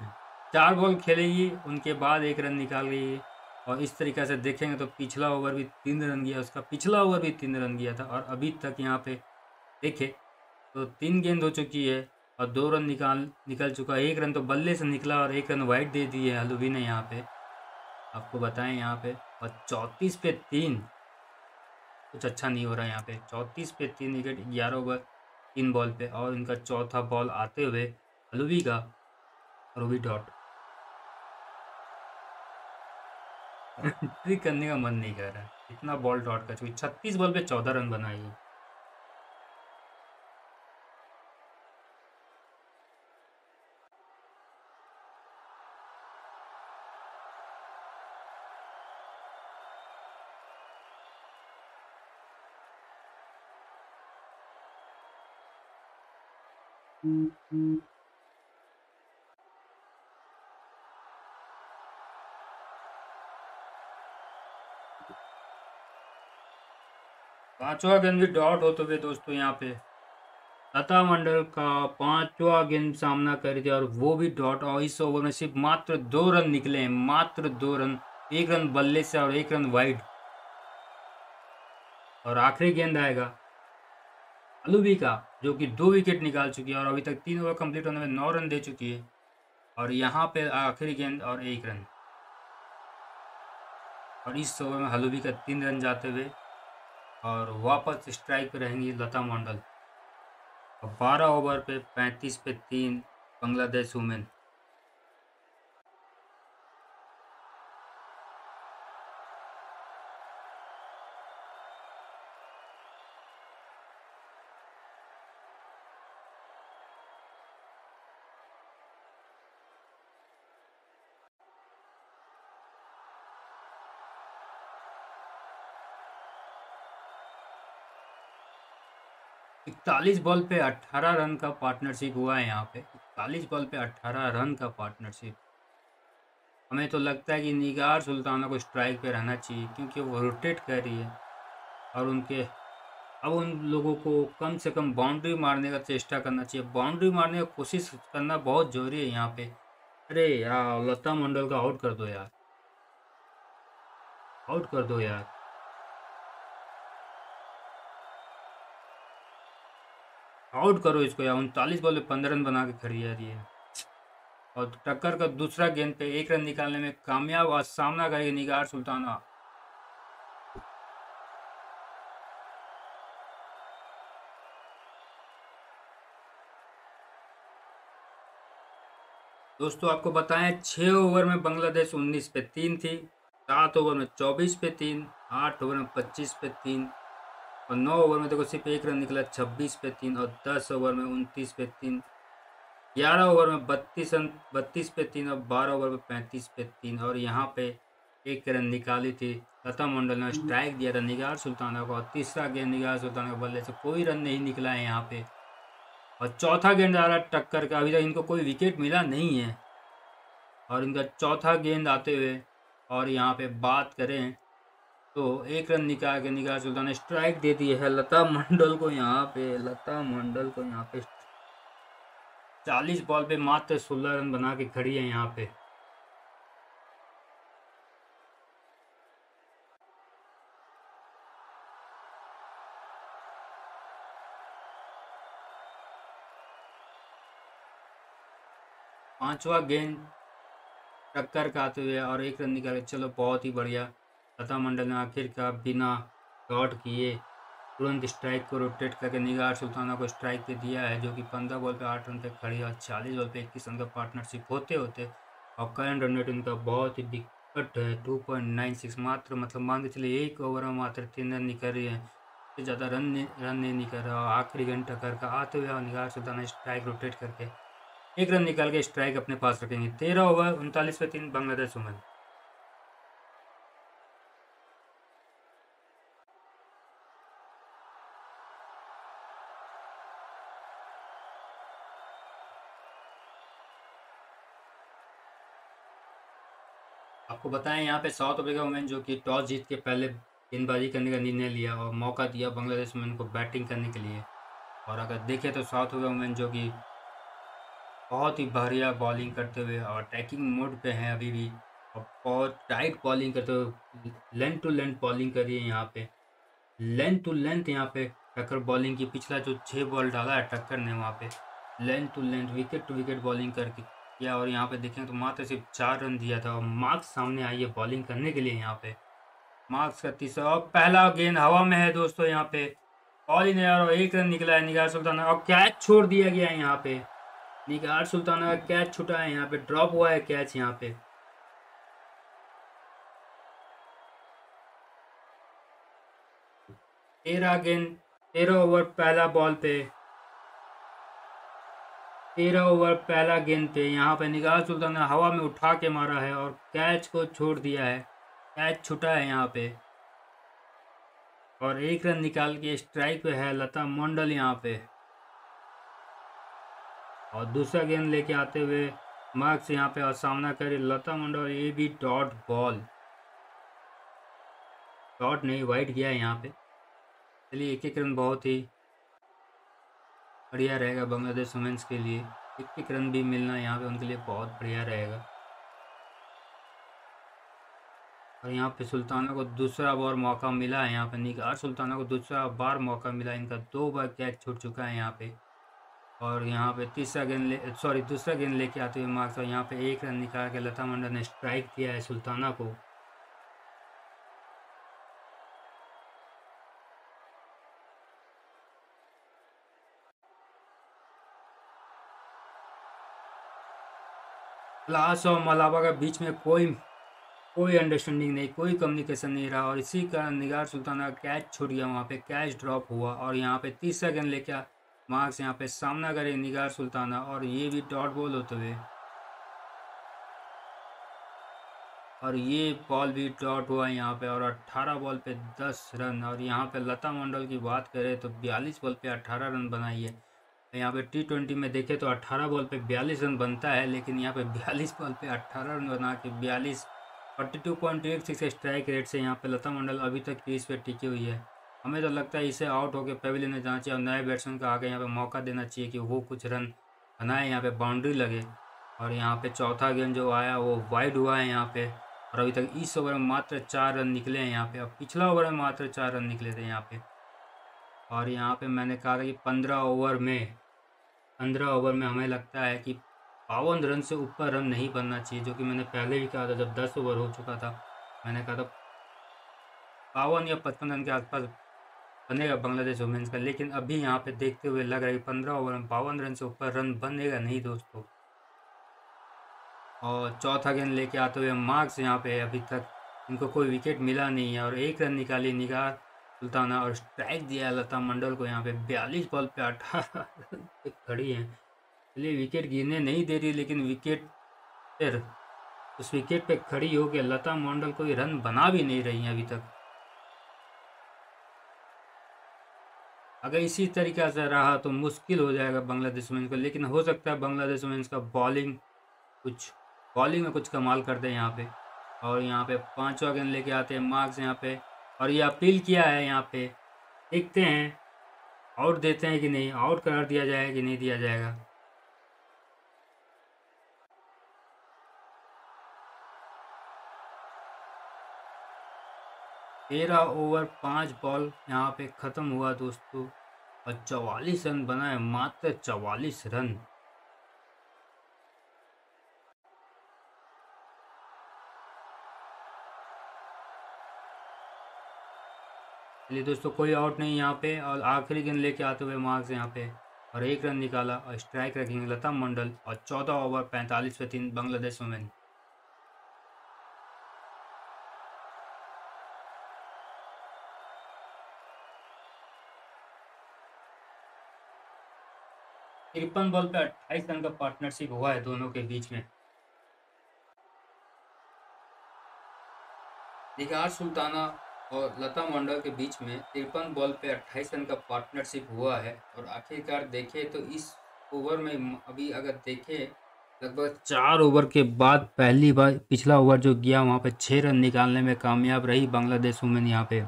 चार बॉल खेलेगी, उनके बाद एक रन निकाल गई। और इस तरीके से देखेंगे तो पिछला ओवर भी तीन रन गया, उसका पिछला ओवर भी तीन रन गया था। और अभी तक यहाँ पे देखे तो तीन गेंद हो चुकी है, और दो रन निकाल निकल चुका है, एक रन तो बल्ले से निकला और एक रन वाइड दे दी है हलूवी ने यहाँ पे, आपको बताएं यहाँ पे। और चौंतीस पे तीन कुछ अच्छा नहीं हो रहा है यहाँ पे, चौंतीस पे तीन विकेट ग्यारह ओवर तीन बॉल पे, और इनका चौथा बॉल आते हुए अलवी का रोवी डॉट ट्रिक करने का मन नहीं कर रहा है, इतना बॉल डॉट कर चुकी। छत्तीस बॉल पे चौदह रन बनाए हैं। पांचवा गेंद भी डॉट होते हुए दोस्तों यहाँ पे लता मंडल का पांचवा गेंद सामना कर दिया और वो भी डॉट। और इस ओवर में सिर्फ मात्र दो रन निकले हैं, मात्र दो रन, एक रन बल्ले से और एक रन वाइड। और आखिरी गेंद आएगा अलुबी का, जो कि दो विकेट निकाल चुकी है और अभी तक तीन ओवर कंप्लीट होने में नौ रन दे चुकी है। और यहाँ पे आखिरी गेंद और एक रन, और इस ओवर में अलुबी का तीन रन जाते हुए और वापस स्ट्राइक पे रहेंगी लता मंडल। और बारह ओवर पे पैंतीस पे तीन बांग्लादेश वुमेन। इकतालीस बॉल पे अट्ठारह रन का पार्टनरशिप हुआ है यहाँ पे, इकतालीस बॉल पे अट्ठारह रन का पार्टनरशिप। हमें तो लगता है कि निगार सुल्ताना को स्ट्राइक पे रहना चाहिए, क्योंकि वो रोटेट कर रही है और उनके अब उन लोगों को कम से कम बाउंड्री मारने का चेष्टा करना चाहिए। बाउंड्री मारने की कोशिश करना बहुत ज़रूरी है यहाँ पे। अरे यार लता मंडल का आउट कर दो यार, आउट कर दो यार। आउट करो इसको यार। उनतालीस बॉल में पंद्रह रन बना के खड़ी आ रही है। और टक्कर का दूसरा गेंद पे एक रन निकालने में कामयाब और सामना करेगी निगार सुल्ताना। दोस्तों आपको बताएं, छः ओवर में बांग्लादेश उन्नीस पे तीन थी, सात ओवर में चौबीस पे तीन, आठ ओवर में पच्चीस पे तीन, और नौ ओवर में देखो सिर्फ एक रन निकला छब्बीस पे तीन, और दस ओवर में उनतीस पे तीन, ग्यारह ओवर में बत्तीस रन बत्तीस पे तीन, और बारह ओवर में पैंतीस पे तीन। और यहाँ पे एक रन निकाली थी लता मंडल ने, स्ट्राइक दिया था निगार सुल्ताना को। और तीसरा गेंद निगार सुल्ताना के बल्ले से कोई रन नहीं निकला है यहाँ पे। और चौथा गेंद आ रहा टक्कर का, अभी तक इनको कोई विकेट मिला नहीं है। और इनका चौथा गेंद आते हुए, और यहाँ पर बात करें तो एक रन निकाल के निगार सुल्तान ने स्ट्राइक दे दी है लता मंडल को। यहाँ पे लता मंडल को यहाँ पे चालीस बॉल पे मात्र सोलह रन बना के खड़ी है यहाँ पे। पांचवा गेंद टक्कर का आते हुए और एक रन निकाले। चलो बहुत ही बढ़िया, लता मंडल ने आखिर का बिना डॉट किए तुरंत स्ट्राइक को रोटेट करके निगार सुल्ताना को स्ट्राइक पे दिया है, जो कि पंद्रह बॉल पे आठ रन पे खड़ी और चालीस बॉल पे इक्कीस रन का पार्टनरशिप होते होते। और करंट रन रेट उनका बहुत ही विकट है, टू पॉइंट नाइन सिक्स। मात्र मतलब मान के चलिए एक ओवर में मात्र तीन रन निकल रही है, इससे ज़्यादा रन नहीं रन नहीं निकल रहा। और आखिरी गेंद टक्कर का आते हुए और निगार सुल्ताना स्ट्राइक रोटेट करके एक रन निकाल के स्ट्राइक अपने पास रखेंगे। तेरह ओवर उनतालीस पे तीन बांग्लादेश वुमेन। आपको बताएं यहाँ पे साउथ अफ्रीका वुमेन जो कि टॉस जीत के पहले गेंदबाजी करने का निर्णय लिया और मौका दिया बांग्लादेश वुमेन को बैटिंग करने के लिए। और अगर देखें तो साउथ अफ्रीका वुमेन जो कि बहुत ही बढ़िया बॉलिंग करते हुए और अटैकिंग मोड पे हैं अभी भी, और बहुत टाइट बॉलिंग करते हुए लेंथ टू लेंथ बॉलिंग कर रही है यहाँ पे, लेंथ टू लेंथ। यहाँ पे टक्कर बॉलिंग की पिछला जो छः बॉल डाला है टक्कर ने, वहाँ पर length to length wicket to wicket bowling करके या। और यहाँ पे देखें तो मात्र सिर्फ चार रन दिया था। और मार्क्स सामने आई है बॉलिंग करने के लिए यहाँ पे, मार्क्स का तीसरा और पहला गेंद हवा में है दोस्तों यहाँ पे। ऑल इन और एक रन निकला है निगार सुल्ताना। और कैच छोड़ दिया गया है यहाँ पे, निगार सुल्ताना का कैच छुटा है यहाँ पे, ड्रॉप हुआ है कैच यहाँ पे। तेरह गेंद तेरह ओवर पहला बॉल पे, तेरह ओवर पहला गेंद पे यहाँ पे निगार सुल्ताना हवा में उठा के मारा है और कैच को छोड़ दिया है, कैच छुटा है यहाँ पे और एक रन निकाल के स्ट्राइक पे है लता मंडल यहाँ पे। और दूसरा गेंद लेके आते हुए मार्क्स यहाँ पे और सामना करे लता मंडल। ये भी डॉट बॉल, डॉट नहीं वाइड गया है यहाँ पे। चलिए एक एक रन बहुत ही बढ़िया रहेगा बांग्लादेश वुमेन्स के लिए, एक एक रन भी मिलना यहाँ पे उनके लिए बहुत बढ़िया रहेगा। और यहाँ पे सुल्ताना को दूसरा बार मौका मिला है यहाँ पे, निगार सुल्ताना को दूसरा बार मौका मिला, इनका दो बार कैच छूट चुका है यहाँ पे। और यहाँ पे तीसरा गेंद ले सॉरी दूसरा गेंद लेके आते हुए मार्क्स और यहाँ पे एक रन निकाल के लता मंडल ने स्ट्राइक किया है सुल्ताना को। लास और मलाबा के बीच में कोई कोई अंडरस्टैंडिंग नहीं, कोई कम्युनिकेशन नहीं रहा और इसी कारण निगार सुल्ताना का कैच छूट गया वहाँ पे, कैच ड्रॉप हुआ। और यहाँ पे तीसरा गेंद लेके मार्क्स यहाँ पे सामना करे निगार सुल्ताना और ये भी डॉट बॉल होते हुए और ये बॉल भी डॉट हुआ यहाँ पे। और अट्ठारह बॉल पे दस रन। और यहाँ पे लता मंडल की बात करें तो बयालीस बॉल पे अट्ठारह रन बनाई है। यहाँ पे टी ट्वेंटी में देखें तो अट्ठारह बॉल पे बयालीस रन बनता है, लेकिन यहाँ पे बयालीस बॉल पे अट्ठारह रन बना के बयालीस फोर्टी टू पॉइंट एक सिक्स स्ट्राइक रेट से यहाँ पे लता मंडल अभी तक क्रीज पे टिकी हुई है। हमें तो लगता है इसे आउट होकर पवेलियन में जाना चाहिए और नए बैट्समैन को आगे यहाँ पे मौका देना चाहिए कि वो कुछ रन बनाए, यहाँ पे बाउंड्री लगे। और यहाँ पे चौथा गेंद जो आया वो वाइड हुआ है यहाँ पे और अभी तक इस ओवर में मात्र चार रन निकले हैं यहाँ पे और पिछला ओवर में मात्र चार रन निकले थे यहाँ पे। और यहाँ पे मैंने कहा था कि पंद्रह ओवर में पंद्रह ओवर में हमें लगता है कि बावन रन से ऊपर रन नहीं बनना चाहिए, जो कि मैंने पहले भी कहा था जब दस ओवर हो चुका था। मैंने कहा था बावन या पचपन रन के आसपास बनेगा बांग्लादेश वुमेन्स का, लेकिन अभी यहाँ पे देखते हुए लग रहा है कि पंद्रह ओवर में बावन रन से ऊपर रन बनेगा नहीं दोस्तों। और चौथा गेंद लेके आते हुए मार्क्स यहाँ पे अभी तक इनको कोई विकेट मिला नहीं है और एक रन निकाली निगार सुल्ताना और स्ट्राइक दिया लता मंडल को यहाँ पे। बयालीस बॉल पे अठारह रन खड़ी है। चलिए विकेट गिरने नहीं दे रही, लेकिन विकेट फिर उस विकेट पे खड़ी हो गया लता मंडल, कोई रन बना भी नहीं रही है अभी तक। अगर इसी तरीका से रहा तो मुश्किल हो जाएगा बांग्लादेश वुमेन्स को, लेकिन हो सकता है बांग्लादेश वुमेन्स का बॉलिंग कुछ बॉलिंग में कुछ कमाल कर दे यहाँ पे। और यहाँ पे पाँचवा गेंद लेके आते हैं मार्क्स यहाँ पे और ये अपील किया है यहाँ पे, देखते हैं आउट देते हैं कि नहीं, आउट करार दिया जाएगा कि नहीं दिया जाएगा। तेरह ओवर पाँच बॉल यहाँ पे ख़त्म हुआ दोस्तों और चवालीस रन बनाए, मात्र चवालीस रन। चलिए दोस्तों कोई आउट नहीं यहाँ पे और आखिरी गेंद लेके आते हुए मार्क्स यहाँ पे और एक रन निकाला और स्ट्राइक रखेंगे लता मंडल। और चौदह ओवर पैंतालीस पे तीन बांग्लादेश वुमेन। तिरपन बॉल पे अट्ठाईस रन का पार्टनरशिप हुआ है दोनों के बीच में। निगार सुल्ताना और लता मंडल के बीच में तिरपन बॉल पे अट्ठाईस रन का पार्टनरशिप हुआ है। और आखिरकार देखें तो इस ओवर में अभी अगर देखें लगभग चार ओवर के बाद पहली बार पिछला ओवर जो गया वहाँ पे छः रन निकालने में कामयाब रही बांग्लादेश वुमेन यहाँ पे।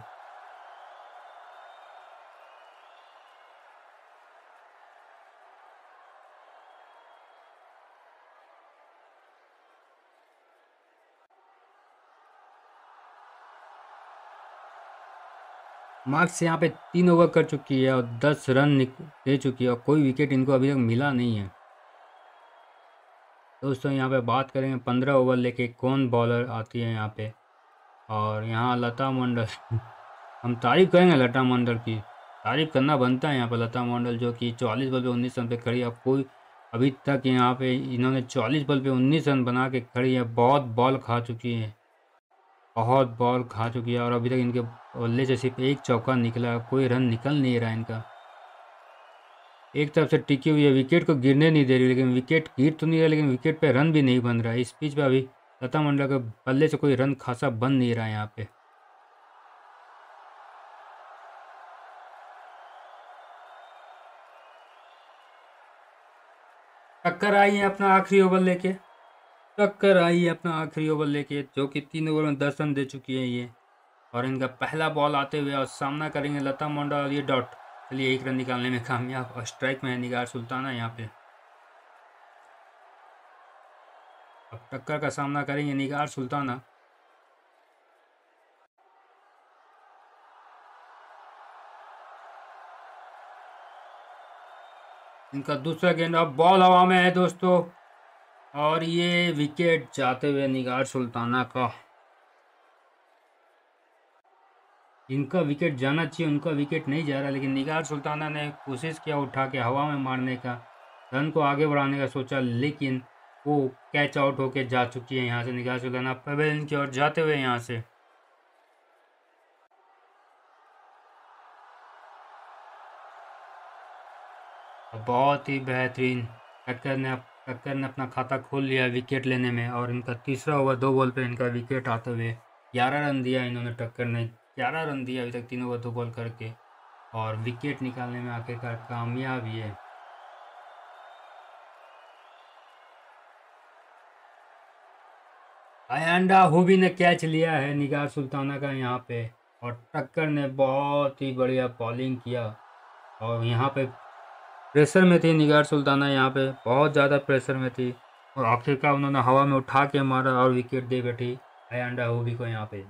मार्क्स यहाँ पे तीन ओवर कर चुकी है और दस रन दे चुकी है और कोई विकेट इनको अभी तक मिला नहीं है दोस्तों। यहाँ पे बात करेंगे पंद्रह ओवर लेके कौन बॉलर आती है यहाँ पे। और यहाँ लता मंडल हम तारीफ करेंगे लता मंडल की, तारीफ करना बनता है यहाँ पर लता मंडल जो कि चालीस बॉल पे उन्नीस रन पे खड़ी। अब कोई अभी तक यहाँ पे इन्होंने चालीस बॉल पे उन्नीस रन बना के खड़ी है। बहुत बॉल खा चुकी है, बहुत बॉल खा चुकी है और अभी तक इनके बल्ले से सिर्फ एक चौका निकला, कोई रन निकल नहीं रहा इनका। एक तरफ से टिकी हुई है, विकेट को गिरने नहीं दे रही, लेकिन विकेट गिर तो नहीं रहा लेकिन विकेट पे रन भी नहीं बन रहा है। इस पिच पे अभी लता मंडल के बल्ले से कोई रन खासा बन नहीं रहा है यहाँ पे। टक्कर आई है अपना आखिरी ओवर लेके, टक्कर आई है अपना आखिरी ओवर लेके जो कि तीन ओवर में दस रन दे चुकी है ये। और इनका पहला बॉल आते हुए और सामना करेंगे लता मंडल और ये डॉट। चलिए एक रन निकालने में कामयाब और स्ट्राइक में है निगार सुल्ताना यहाँ पे। अब टक्कर का सामना करेंगे निगार सुल्ताना। इनका दूसरा गेंद, अब बॉल हवा में है दोस्तों और ये विकेट जाते हुए निगार सुल्ताना का। इनका विकेट जाना चाहिए, उनका विकेट नहीं जा रहा, लेकिन निगार सुल्ताना ने कोशिश किया उठा के हवा में मारने का, रन को आगे बढ़ाने का सोचा, लेकिन वो कैच आउट होके जा चुकी है यहाँ से निगार सुल्ताना पवेलियन की ओर जाते हुए यहाँ से। बहुत ही बेहतरीन टक्कर ने टक्कर ने अपना खाता खोल लिया विकेट लेने में और इनका तीसरा ओवर दो बॉल पे इनका विकेट आते हुए ग्यारह रन दिया इन्होंने। टक्कर ने ग्यारह रन दिया अभी तक तीन ओवर दो बॉल करके और विकेट निकालने में आखिरकार कामयाब ही है। आयंडा हुबी ने कैच लिया है निगार सुल्ताना का यहाँ पे और टक्कर ने बहुत ही बढ़िया बॉलिंग किया और यहाँ पे प्रेशर में थी निगार सुल्ताना, यहाँ पे बहुत ज़्यादा प्रेशर में थी और आखिरकार उन्होंने हवा में उठा के मारा और विकेट दे बैठी आयंडा हुबी को यहाँ पे।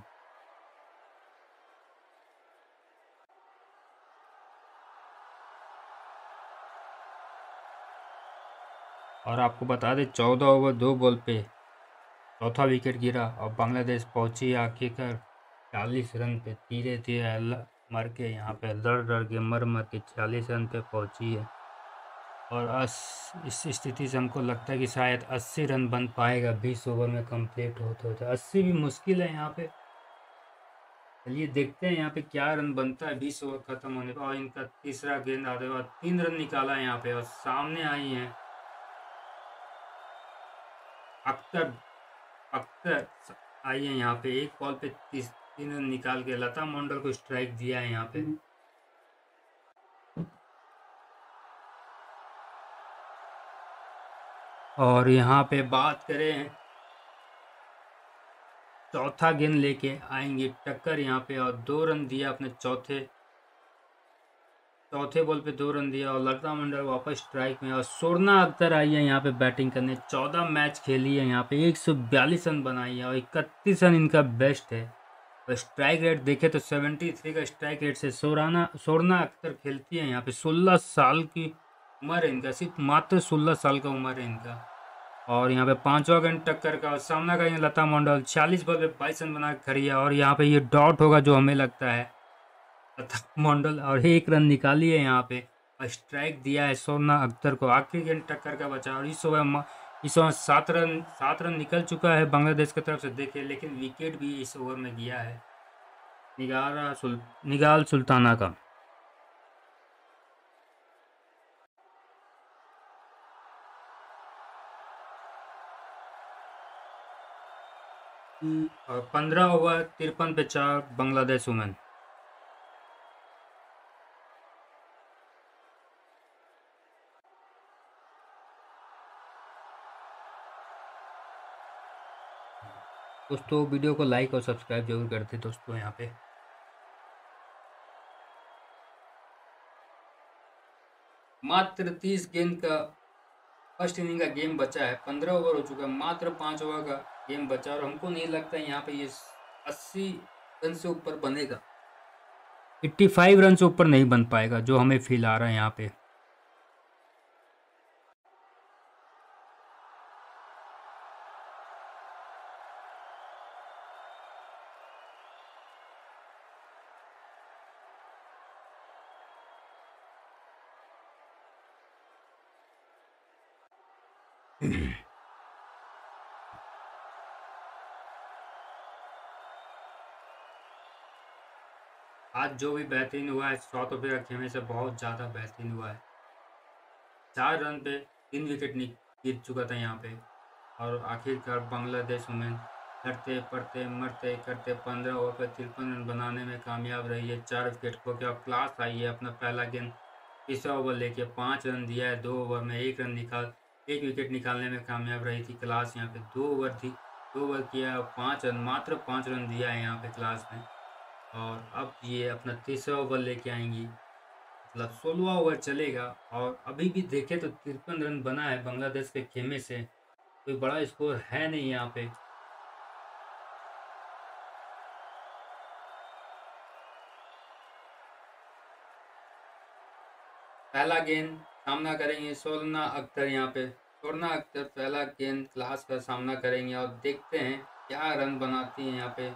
और आपको बता दें चौदह ओवर दो बॉल पे चौथा विकेट गिरा और बांग्लादेश पहुंची आखिरकार चालीस रन पे। धीरे धीरे मर के यहाँ पे लड़ लड़ के मर मर के चालीस रन पे पहुंची है और अस इस स्थिति से हमको लगता है कि शायद अस्सी रन बन पाएगा बीस ओवर में कंप्लीट होते होते। अस्सी भी मुश्किल है यहाँ पे। चलिए देखते हैं यहाँ पे क्या रन बनता है बीस ओवर खत्म होने पर। और इनका तीसरा गेंद आते हुए तीन रन निकाला है यहाँ पे और सामने आई है अख्तर अख्तर आई है यहाँ पे। एक बॉल पे तीस तीन रन निकाल के लता मंडल को स्ट्राइक दिया है यहाँ पे। और यहाँ पे बात करें चौथा गेंद लेके आएंगे टक्कर यहाँ पे और दो रन दिया अपने चौथे चौथे बॉल पे दो रन दिया और लता मंडल वापस स्ट्राइक में। और सोर्ना अख्तर आई है यहाँ पे बैटिंग करने। चौदह मैच खेली है यहाँ पे, एक सौ बयालीस रन बनाई है और इकतीस रन इनका बेस्ट है। और स्ट्राइक रेट देखें तो सेवेंटी थ्री का स्ट्राइक रेट से सोराना सोर्ना अख्तर खेलती है यहाँ पे। सोलह साल की उम्र है इनका, सिर्फ मात्र सोलह साल का उम्र है इनका। और यहाँ पे पांचवा गेंद टक्कर का और सामना का ये लता मंडल चालीस बॉल पे बाईस रन बना खड़ी है। और यहाँ पे ये डॉट होगा जो हमें लगता है लता मंडल और एक रन निकाली है यहाँ पे और स्ट्राइक दिया है सोना अख्तर को। आखिरी गेंद टक्कर का बचा और इस ओवर इस ओवर सात रन सात रन निकल चुका है बांग्लादेश की तरफ से देखे, लेकिन विकेट भी इस ओवर में गया है निगार सुल, निगार सुल्ताना का। और पंद्रह ओवर तिरपन पे चार बांग्लादेश वुमेन। दोस्तों वीडियो को लाइक और सब्सक्राइब जरूर करते दोस्तों यहाँ पे। मात्र तीस गेंद का फर्स्ट इनिंग का गेम बचा है, पंद्रह ओवर हो चुका है, मात्र पाँच ओवर का गेम बचा और हमको नहीं लगता है यहाँ पे ये अस्सी रन से ऊपर बनेगा, पचासी रन से ऊपर नहीं बन पाएगा जो हमें फील आ रहा है यहाँ पे। आज जो भी बेहतरीन हुआ है साउथ अफ्रीका के खेमे से बहुत ज़्यादा बेहतरीन हुआ है। चार रन पे तीन विकेट नहीं गिर चुका था यहाँ पे, और आखिरकार बांग्लादेश वुमेन लड़ते पड़ते मरते करते पंद्रह ओवर पर तिरपन रन बनाने में कामयाब रही है। चार विकेट खो के अब क्लास आई है। अपना पहला गेंद तीसरा ओवर लेके पाँच रन दिया है। दो ओवर में एक रन निकाल एक विकेट निकालने में कामयाब रही थी क्लास। यहाँ पे दो ओवर थी, दो ओवर किया और पाँच रन मात्र पाँच रन दिया है यहाँ पे क्लास ने। और अब ये अपना तीसरा ओवर लेके आएंगी, मतलब सोलवा ओवर चलेगा। और अभी भी देखे तो तिरपन रन बना है बांग्लादेश के खेमे से, कोई बड़ा स्कोर है नहीं यहाँ पे। पहला गेंद सामना करेंगे सोलना अख्तर। यहाँ पे सोलना अख्तर पहला गेंद क्लास का सामना करेंगे और देखते हैं क्या रन बनाती हैं। यहाँ पे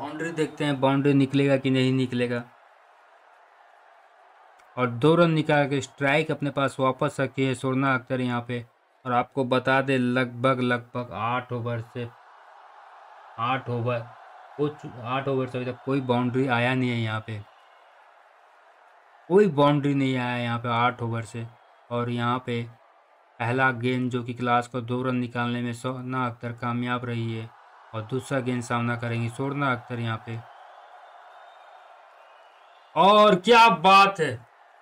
बाउंड्री देखते हैं, बाउंड्री निकलेगा कि नहीं निकलेगा। और दो रन निकाल के स्ट्राइक अपने पास वापस रखी है सोलना अख्तर यहाँ पे। और आपको बता दे लगभग लगभग आठ ओवर से आठ ओवर कुछ आठ ओवर से अभी तक कोई बाउंड्री आया नहीं है यहाँ पे, कोई बाउंड्री नहीं आया यहाँ पे आठ ओवर से। और यहाँ पे पहला गेंद जो कि क्लास को दो रन निकालने में सोना अख्तर कामयाब रही है। और दूसरा गेंद सामना करेंगी सोना अख्तर यहाँ पे। और क्या बात है,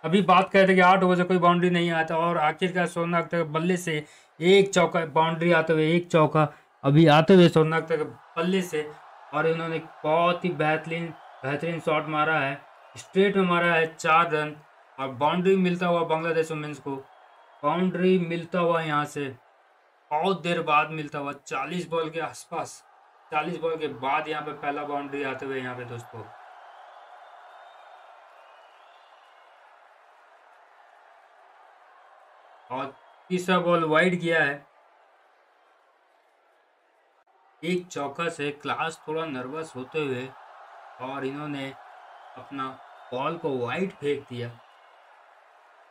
अभी बात कर रहे थे आठ ओवर से कोई बाउंड्री नहीं आता, और आखिरकार सोना अख्तर बल्ले से एक चौका, बाउंड्री आते हुए एक चौका अभी आते हुए सोना अख्तर बल्ले से। और इन्होंने बहुत ही बेहतरीन बेहतरीन शॉट मारा है, स्ट्रेट में मारा है चार रन। और बाउंड्री मिलता हुआ बांग्लादेश वुमेन्स को बाउंड्री मिलता हुआ यहाँ से बहुत देर बाद मिलता हुआ, चालीस बॉल के आसपास, चालीस बॉल के बाद यहाँ पे पहला बाउंड्री आते हुए यहाँ पे दोस्तों। और तीसरा बॉल वाइड गया है। एक चौका से क्लास थोड़ा नर्वस होते हुए और इन्होंने अपना बॉल को वाइड फेंक दिया।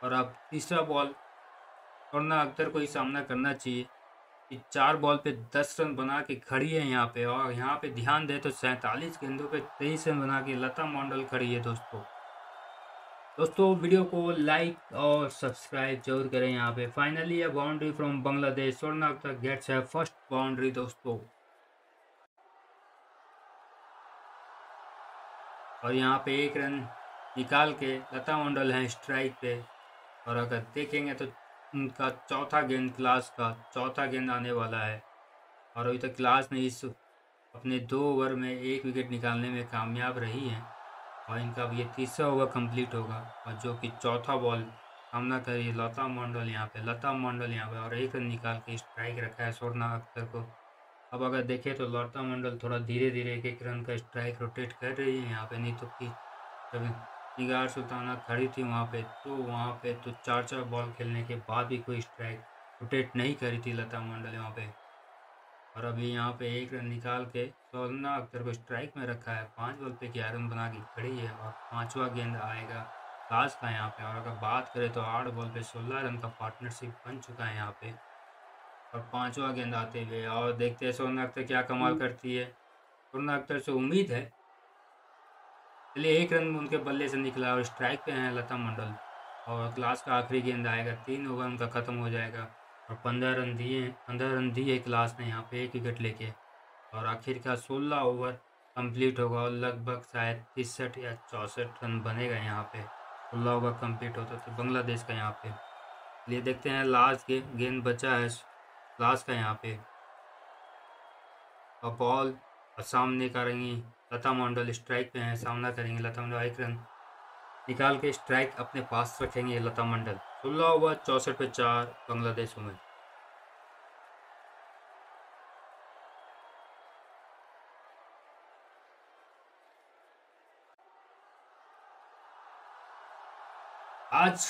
और अब तीसरा बॉल सोना अख्तर को ही सामना करना चाहिए कि चार बॉल पे दस रन बना के खड़ी है यहाँ पे। और यहाँ पे ध्यान दे तो सैंतालीस गेंदों पे तेईस रन बना के लता मंडल खड़ी है दोस्तों। दोस्तों वीडियो को लाइक और सब्सक्राइब जरूर करें। यहाँ पे finally a boundary from Bangladesh, Sona Akhtar gets है फर्स्ट बाउंड्री दोस्तों। और यहाँ पे एक रन निकाल के लता मंडल हैं स्ट्राइक पे। और अगर देखेंगे तो उनका चौथा गेंद, क्लास का चौथा गेंद आने वाला है। और अभी तक क्लास ने इस अपने दो ओवर में एक विकेट निकालने में कामयाब रही है। और इनका अब ये तीसरा ओवर कंप्लीट होगा और जो कि चौथा बॉल सामना करिए लता मंडल यहाँ पे, लता मंडल यहाँ पे। और एक रन निकाल के स्ट्राइक रखा है सोना अख्तर को। अब अगर देखें तो लता मंडल थोड़ा धीरे धीरे एक एक रन का स्ट्राइक रोटेट कर रही है यहाँ पे। नहीं तो कि जब निगार सुल्ताना खड़ी थी वहाँ पे तो वहाँ पे तो चार चार बॉल खेलने के बाद भी कोई स्ट्राइक रोटेट नहीं करी थी लता मंडल यहाँ पे। और अभी यहाँ पे एक रन निकाल के सोना अख्तर को स्ट्राइक में रखा है। पाँच बॉल पे ग्यारह रन बना के खड़ी है और पाँचवा गेंद आएगा क्लास का यहाँ पे। और अगर बात करें तो आठ बॉल पे सोलह रन का पार्टनरशिप बन चुका है यहाँ पे। और पांचवा गेंद आते हुए और देखते हैं सोना अख्तर क्या कमाल करती है। सोना अख्तर से उम्मीद है, चलिए एक रन उनके बल्ले से निकला और स्ट्राइक पे हैं लता मंडल। और क्लास का आखिरी गेंद आएगा, तीन ओवर उनका ख़त्म हो जाएगा। और पंद्रह रन दिए पंद्रह रन दिए क्लास ने यहाँ पे एक विकेट लेके। और आखिर का सोलह ओवर कंप्लीट होगा और लगभग शायद तिरसठ या चौंसठ रन बनेगा यहाँ पे। सोलह ओवर कम्प्लीट होता तो बांग्लादेश का यहाँ पे। चलिए देखते हैं लास्ट गे, गेंद बचा है क्लास का यहाँ पे। और बॉल और सामने करेंगी लता मंडल, स्ट्राइक पे हैं, सामना करेंगे लता मंडल। एक रन निकाल के स्ट्राइक अपने पास रखेंगे लता मंडल। सोलह ओवर चौंसठ पे चार बांग्लादेश में। आज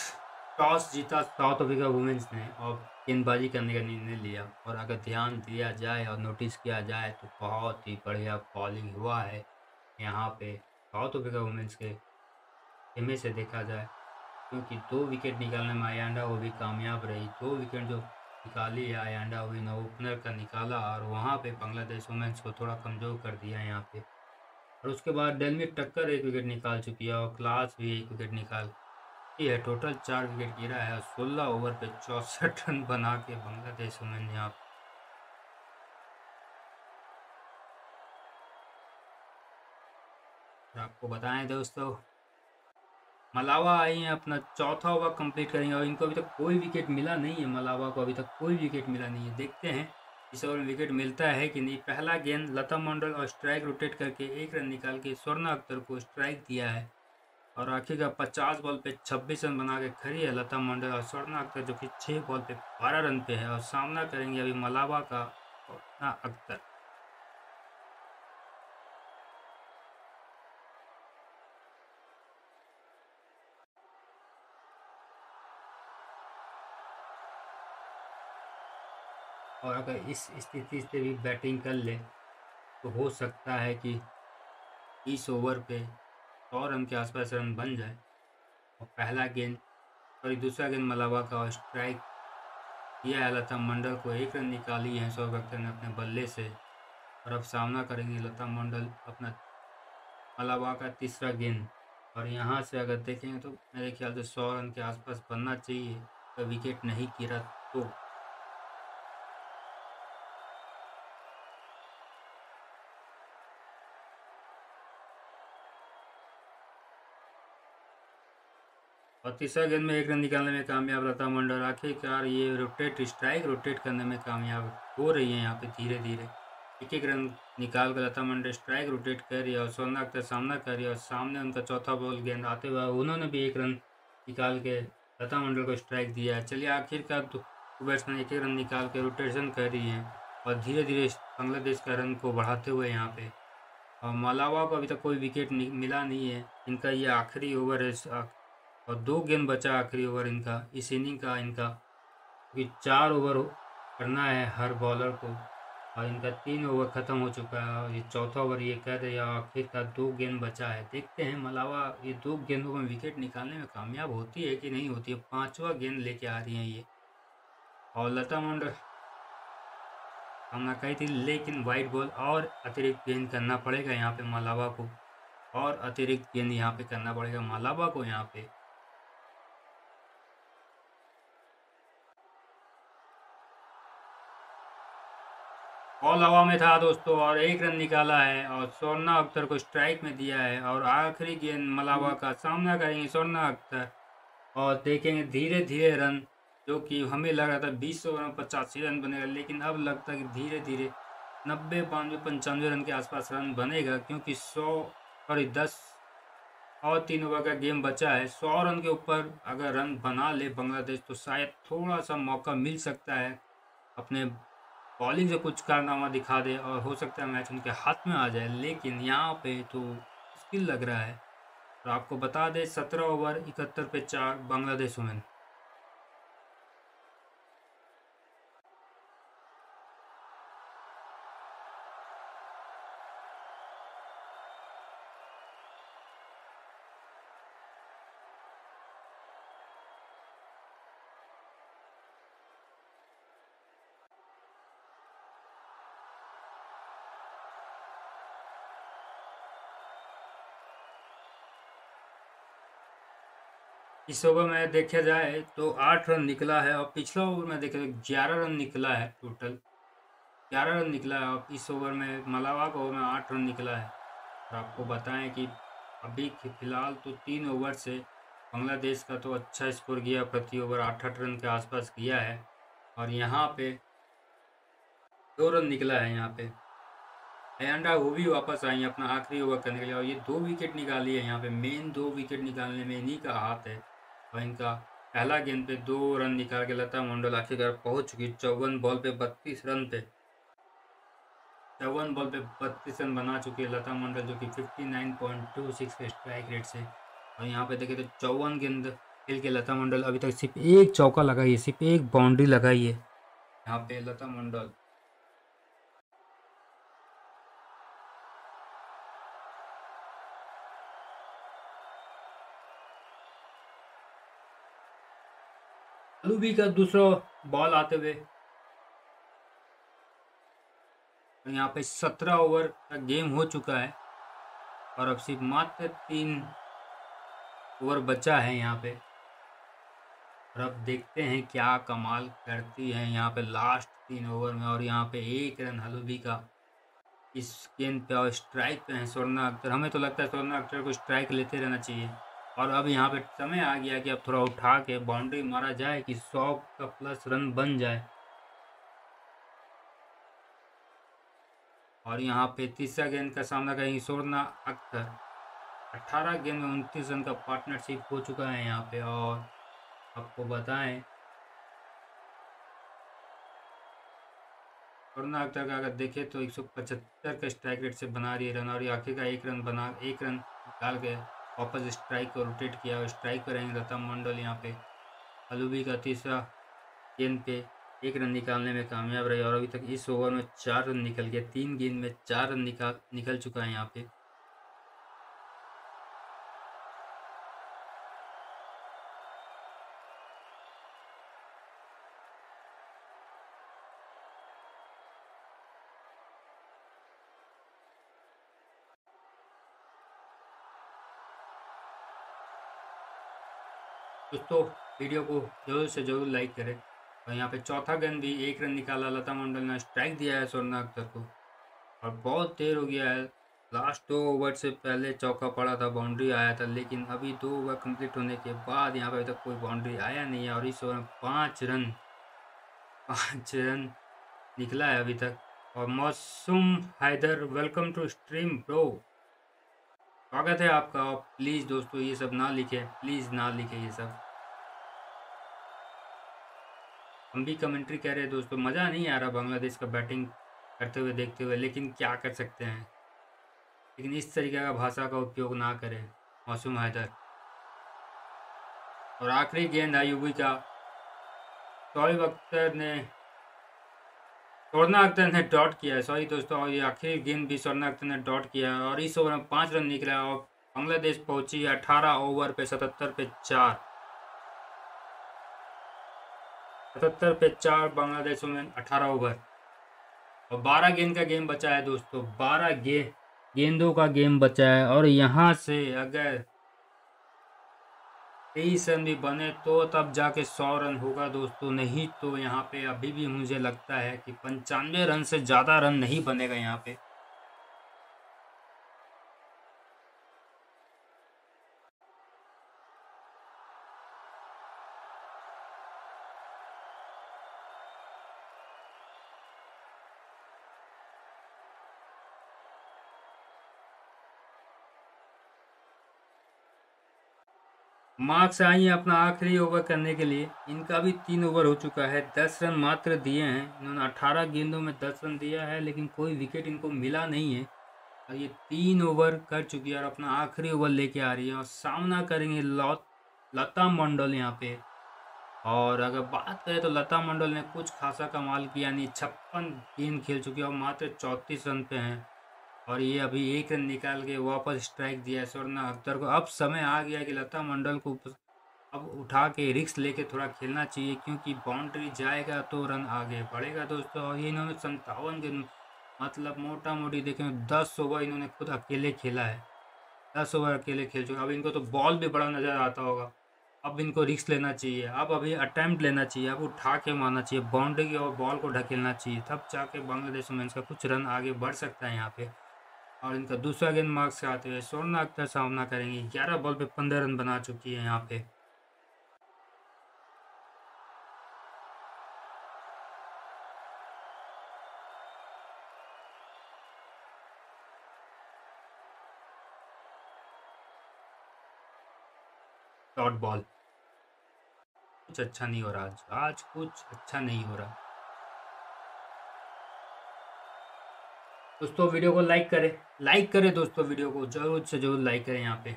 टॉस जीता साउथ अफ्रीका वुमेन्स ने और गेंदबाजी करने का निर्णय लिया। और अगर ध्यान दिया जाए और नोटिस किया जाए तो बहुत ही बढ़िया बॉलिंग हुआ है यहाँ पे साउथ अफ्रीका वुमेन्स के खेमे से देखा जाए, क्योंकि दो विकेट निकालने में आयांडा वो भी कामयाब रही। दो विकेट जो निकाली है आयंडा हुई ना ओपनर का निकाला और वहाँ पे बांग्लादेश वुमेंस को थोड़ा कमज़ोर कर दिया यहाँ पे। और उसके बाद डेलमी टक्कर एक विकेट निकाल चुकी है और क्लास भी एक विकेट निकाल चुकी है। टोटल चार विकेट गिरा है और सोलह ओवर पे चौंसठ रन बना के बांग्लादेश वुमेन यहाँ पे। आपको बताएं दोस्तों, मलावा आई हैं अपना चौथा ओवर कंप्लीट करेंगे और इनको अभी तक कोई विकेट मिला नहीं है। मलावा को अभी तक कोई विकेट मिला नहीं है, देखते हैं इस ओवर में विकेट मिलता है कि नहीं। पहला गेंद लता मंडल और स्ट्राइक रोटेट करके एक रन निकाल के स्वर्णा अख्तर को स्ट्राइक दिया है और आखिर का पचास बॉल पे छब्बीस रन बना के खड़ी है लता मंडल और स्वर्णा अख्तर, जो कि छः बॉल पे बारह रन पे है। और सामना करेंगे अभी मलावा का स्वर्णा अख्तर। और अगर इस स्थिति से भी बैटिंग कर ले तो हो सकता है कि इस ओवर पे सौ रन के आसपास रन बन जाए। और पहला गेंद और दूसरा गेंद मलावा का स्ट्राइक किया है लता मंडल को, एक रन निकाली है शोएब अख्तर ने अपने बल्ले से। और अब सामना करेंगे लता मंडल अपना मलावा का तीसरा गेंद। और यहाँ से अगर देखेंगे तो मेरे ख्याल से सौ रन के आसपास बनना चाहिए, तो विकेट नहीं गिरा तो। और तीसरा गेंद में एक रन निकालने में कामयाब लता मंडल। आखिरकार ये रोटेट स्ट्राइक रोटेट करने में कामयाब हो रही है यहाँ पे, धीरे धीरे एक एक रन निकाल कर लता मंडल स्ट्राइक रोटेट कर रही है। और स्वर्णा अख्तर सामना कर रही है और सामने उनका चौथा बॉल गेंद आते हुए उन्होंने भी एक रन निकाल के लता मंडल को स्ट्राइक दिया है। चलिए आखिरकार दो बैट्समैन एक एक रन निकाल के रोटेशन कर रही है और धीरे धीरे बांग्लादेश का रन को बढ़ाते हुए यहाँ पर। और मलावा को अभी तक कोई विकेट मिला नहीं है, इनका ये आखिरी ओवर है और दो गेंद बचा आखिरी ओवर इनका इस इनिंग का इनका क्योंकि चार ओवर करना है हर बॉलर को और इनका तीन ओवर ख़त्म हो चुका है और ये चौथा ओवर ये कह रहे हैं आखिर का दो गेंद बचा है। देखते हैं मलावा ये दो गेंदों में विकेट निकालने में कामयाब होती है कि नहीं होती है। पाँचवा गेंद लेके आ रही हैं ये और लता मंडल सामना कही थी, लेकिन वाइड बॉल और अतिरिक्त गेंद करना पड़ेगा यहाँ पर मलावा को, और अतिरिक्त गेंद यहाँ पर करना पड़ेगा मलावा को यहाँ पर। बॉल हवा में था दोस्तों और एक रन निकाला है और स्वर्णा अख्तर को स्ट्राइक में दिया है। और आखिरी गेंद मलावा का, सामना करेंगे स्वर्णा अख्तर और देखेंगे धीरे धीरे रन, जो कि हमें लग रहा था बीस ओवर में पचासी रन बनेगा, लेकिन अब लगता है कि धीरे धीरे नब्बे बानवे पंचानवे रन के आसपास रन बनेगा क्योंकि सौ और दस और तीन ओवर का गेम बचा है। सौ रन के ऊपर अगर रन बना ले बांग्लादेश तो शायद थोड़ा सा मौका मिल सकता है, अपने बॉलिंग से कुछ कारनामा दिखा दे और हो सकता है मैच उनके हाथ में आ जाए, लेकिन यहाँ पे तो मुश्किल लग रहा है। और आपको बता दें सत्रह ओवर इकहत्तर पे चार बांग्लादेश वुमेन। इस ओवर में देखा जाए तो आठ रन निकला है और पिछला ओवर में देखा जाए ग्यारह रन निकला है, टोटल ग्यारह रन निकला है। और इस ओवर में मलावा के ओवर में आठ रन निकला है। और आपको बताएं कि अभी फिलहाल तो तीन ओवर से बांग्लादेश का तो अच्छा स्कोर गया, प्रति ओवर आठ आठ रन के आसपास गया है और यहाँ पे दो रन निकला है। यहाँ पे एंडा वो भी वापस आई अपना आखिरी ओवर करने के लिए और ये दो विकेट निकाली है यहाँ पे। मेन दो विकेट निकालने में इन्हीं का हाथ है और इनका पहला गेंद पे दो रन निकाल के लता मंडल आखिरकार पहुँच चुकी है। चौवन बॉल पे बत्तीस रन पे चौवन बॉल पे बत्तीस रन बना चुकी है लता मंडल, जो कि fifty nine point two six के स्ट्राइक रेट से। और यहाँ पे देखें तो चौवन गेंद खेल के लता मंडल अभी तक सिर्फ एक चौका लगाई है, सिर्फ एक बाउंड्री लगाई है यहाँ पे लता मंडल। लूबी का दूसरा बॉल आते हुए तो यहाँ पे सत्रह ओवर का गेम हो चुका है और अब सिर्फ मात्र तीन ओवर बचा है यहाँ पे। और अब देखते हैं क्या कमाल करती है यहाँ पे लास्ट तीन ओवर में। और यहाँ पे एक रन हलवी का इस गेंद पे और स्ट्राइक पे है स्वर्णा अख्तर। हमें तो लगता है स्वर्णा अख्तर को स्ट्राइक लेते रहना चाहिए। और अब यहाँ पे समय आ गया कि अब थोड़ा उठा के बाउंड्री मारा जाए कि सौ का प्लस रन बन जाए। और यहाँ पे तीसरा गेंद का सामना करेंगे स्वर्णा अख्तर। अट्ठारह गेंद में उनतीस रन का पार्टनरशिप हो चुका है यहाँ पे। और आपको बताएं स्वर्णा अख्तर का अगर देखें तो एक सौ पचहत्तर का स्ट्राइक रेट से बना रही है रन। और आखिर का एक रन बना एक रन निकाल के वापस स्ट्राइक को रोटेट किया। और स्ट्राइक पर रहेंगे लता मंडल। यहाँ पे हलूबी का तीसरा गेंद पे एक रन निकालने में कामयाब रही। और अभी तक इस ओवर में चार रन निकल गया। तीन गेंद में चार रन निकाल निकल चुका है यहाँ पे। दोस्तों वीडियो को जरूर से जरूर लाइक करें। और यहाँ पे चौथा गेंद भी एक रन निकाला लता मंडल ने। स्ट्राइक दिया है स्वर्णा अख्तर को। और बहुत देर हो गया है, लास्ट दो ओवर से पहले चौका पड़ा था, बाउंड्री आया था, लेकिन अभी दो ओवर कंप्लीट होने के बाद यहाँ पे अभी तक कोई बाउंड्री आया नहीं है। और इस ओवर में पाँच रन पाँच रन निकला है अभी तक। और Mausam Haider, welcome to stream pro, स्वागत है आपका। और प्लीज़ दोस्तों ये सब ना लिखें, प्लीज़ ना लिखें ये सब। हम भी कमेंट्री कह रहे हैं दोस्तों, मज़ा नहीं आ रहा बांग्लादेश का बैटिंग करते हुए देखते हुए, लेकिन क्या कर सकते हैं। लेकिन इस तरीके का भाषा का उपयोग ना करें मौसम हैदर। और आखिरी गेंद है यूवी का। शोएब अख्तर ने स्वर्णा अख्तर ने डॉट किया है, सॉरी दोस्तों। और ये आखिरी गेंद भी स्वर्णा अख्तर ने डॉट किया है। और इस ओवर में पाँच रन निकला और बांग्लादेश पहुँची अठारह ओवर पे सतहत्तर पे चार सतहत्तर पे चार बांग्लादेशों में अठारह ओवर। और बारह गेंद का गेम बचा है दोस्तों, बारह गे गेंदों का गेम बचा है। और यहाँ से अगर तेईस रन भी बने तो तब जाके सौ रन होगा दोस्तों। नहीं तो यहाँ पे अभी भी मुझे लगता है कि पंचानवे रन से ज़्यादा रन नहीं बनेगा यहाँ पे। मार्क्स आई हैं अपना आखिरी ओवर करने के लिए। इनका भी तीन ओवर हो चुका है, दस रन मात्र दिए हैं इन्होंने। अठारह गेंदों में दस रन दिया है, लेकिन कोई विकेट इनको मिला नहीं है। और ये तीन ओवर कर चुकी है और अपना आखिरी ओवर लेके आ रही है। और सामना करेंगे लता मंडल यहाँ पे। और अगर बात करें तो लता मंडल ने कुछ खासा कमाल किया नहीं। छप्पन गेंद खेल चुकी है और मात्र चौंतीस रन पे हैं। और ये अभी एक रन निकाल के वापस स्ट्राइक दिया है स्वर्णा अख्तर को। अब समय आ गया कि लता मंडल को अब उठा के रिस्क लेके थोड़ा खेलना चाहिए, क्योंकि बाउंड्री जाएगा तो रन आगे बढ़ेगा दोस्तों। और ये इन्होंने संतावन गेंद मतलब मोटा मोटी देखें दस ओवर इन्होंने खुद अकेले खेला है, दस ओवर अकेले खेल चुका। अब इनको तो बॉल भी बड़ा नज़र आता होगा। अब इनको रिस्क लेना चाहिए, अब अभी अटैम्प्ट लेना चाहिए, अब उठा के मारना चाहिए बाउंड्री की और बॉल को ढकेलना चाहिए। तब जाके बांग्लादेश में इसका कुछ रन आगे बढ़ सकता है यहाँ पे। और इनका दूसरा गेंद मार्क्स से आते हुए स्वर्णा अख्तर सामना करेंगी। ग्यारह बॉल पे पंद्रह रन बना चुकी है यहाँ पे। शॉर्ट बॉल कुछ अच्छा नहीं हो रहा आज आज कुछ अच्छा नहीं हो रहा दोस्तों। वीडियो को लाइक करें लाइक करें दोस्तों वीडियो को जरूर से जरूर लाइक करें यहाँ पे।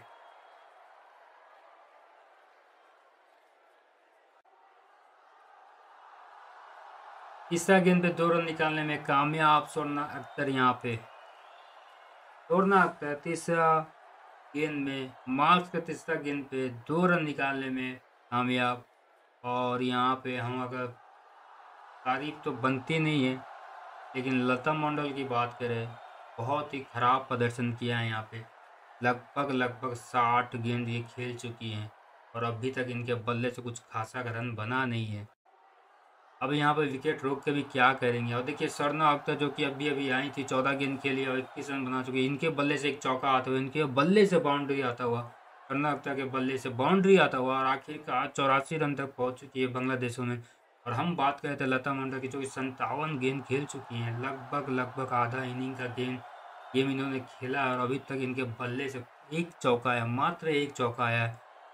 तीसरा गेंद पे दो रन निकालने में कामयाब स्वर्णा अख्तर यहाँ पे। स्वर्णा अख्तर तीसरा गेंद में मार्क्स का तीसरा गेंद पे दो रन निकालने में कामयाब। और यहाँ पे हम अगर तारीफ तो बनती नहीं है लेकिन लता मंडल की बात करें, बहुत ही ख़राब प्रदर्शन किया है यहाँ पे। लगभग लगभग साठ गेंद ये खेल चुकी हैं और अभी तक इनके बल्ले से कुछ खासा का रन बना नहीं है। अब यहाँ पे विकेट रोक के भी क्या करेंगे। और देखिए सरना अख्तर जो कि अभी अभी आई थी, चौदह गेंद खेली और इक्कीस रन बना चुकी है। इनके बल्ले से एक चौका आता हुआ, इनके बल्ले से बाउंड्री आता हुआ, सरना अख्तर के बल्ले से बाउंड्री आता हुआ और आखिरकार चौरासी रन तक पहुँच चुकी है बांग्लादेशों में। और हम बात करें तो लता मंडल की, जो कि संतावन गेंद खेल चुकी हैं, लगभग लगभग आधा इनिंग का गेंद गेम इन्होंने खेला और अभी तक इनके बल्ले से एक चौका आया, मात्र एक चौका आया।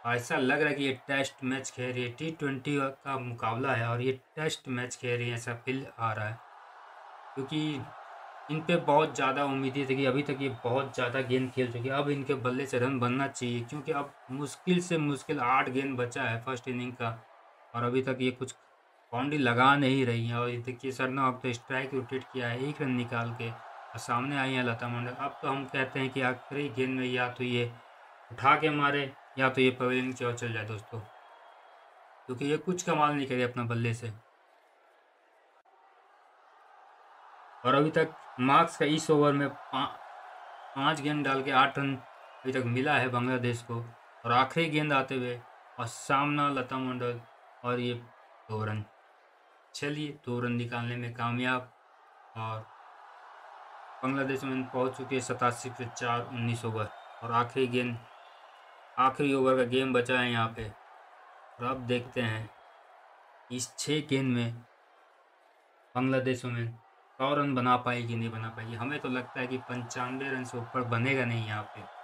और ऐसा लग रहा है कि ये टेस्ट मैच खेल रही है, टी ट्वेंटी का मुकाबला है और ये टेस्ट मैच खेल रही है, ऐसा फील आ रहा है। क्योंकि इन पर बहुत ज़्यादा उम्मीदें थी कि अभी तक ये बहुत ज़्यादा गेंद खेल चुकी है, अब इनके बल्ले से रन बनना चाहिए क्योंकि अब मुश्किल से मुश्किल आठ गेंद बचा है फर्स्ट इनिंग का और अभी तक ये कुछ बाउंड्री लगा नहीं रही है। और देखिए सरना अब तो स्ट्राइक रोटेट किया है एक रन निकाल के और सामने आई है लता मंडल। अब तो हम कहते हैं कि आखिरी गेंद में या तो ये उठा के मारे या तो ये पवेलियन की ओर चल जाए दोस्तों, क्योंकि ये कुछ कमाल नहीं करे अपना बल्ले से। और अभी तक मार्क्स का इस ओवर में पा, पाँच गेंद डाल के आठ रन अभी तक मिला है बांग्लादेश को। और आखिरी गेंद आते हुए और सामना लता मंडल और ये दो रन, चलिए दो रन निकालने में कामयाब और बांग्लादेश में पहुंच चुके हैं सतासी पे चार उन्नीस ओवर और आखिरी गेंद आखिरी ओवर का गेम बचा है यहाँ पे। और अब देखते हैं इस छः गेंद में बांग्लादेश में सौ रन बना पाएगी नहीं बना पाएगी। हमें तो लगता है कि पंचानवे रन से ऊपर बनेगा नहीं यहाँ पे।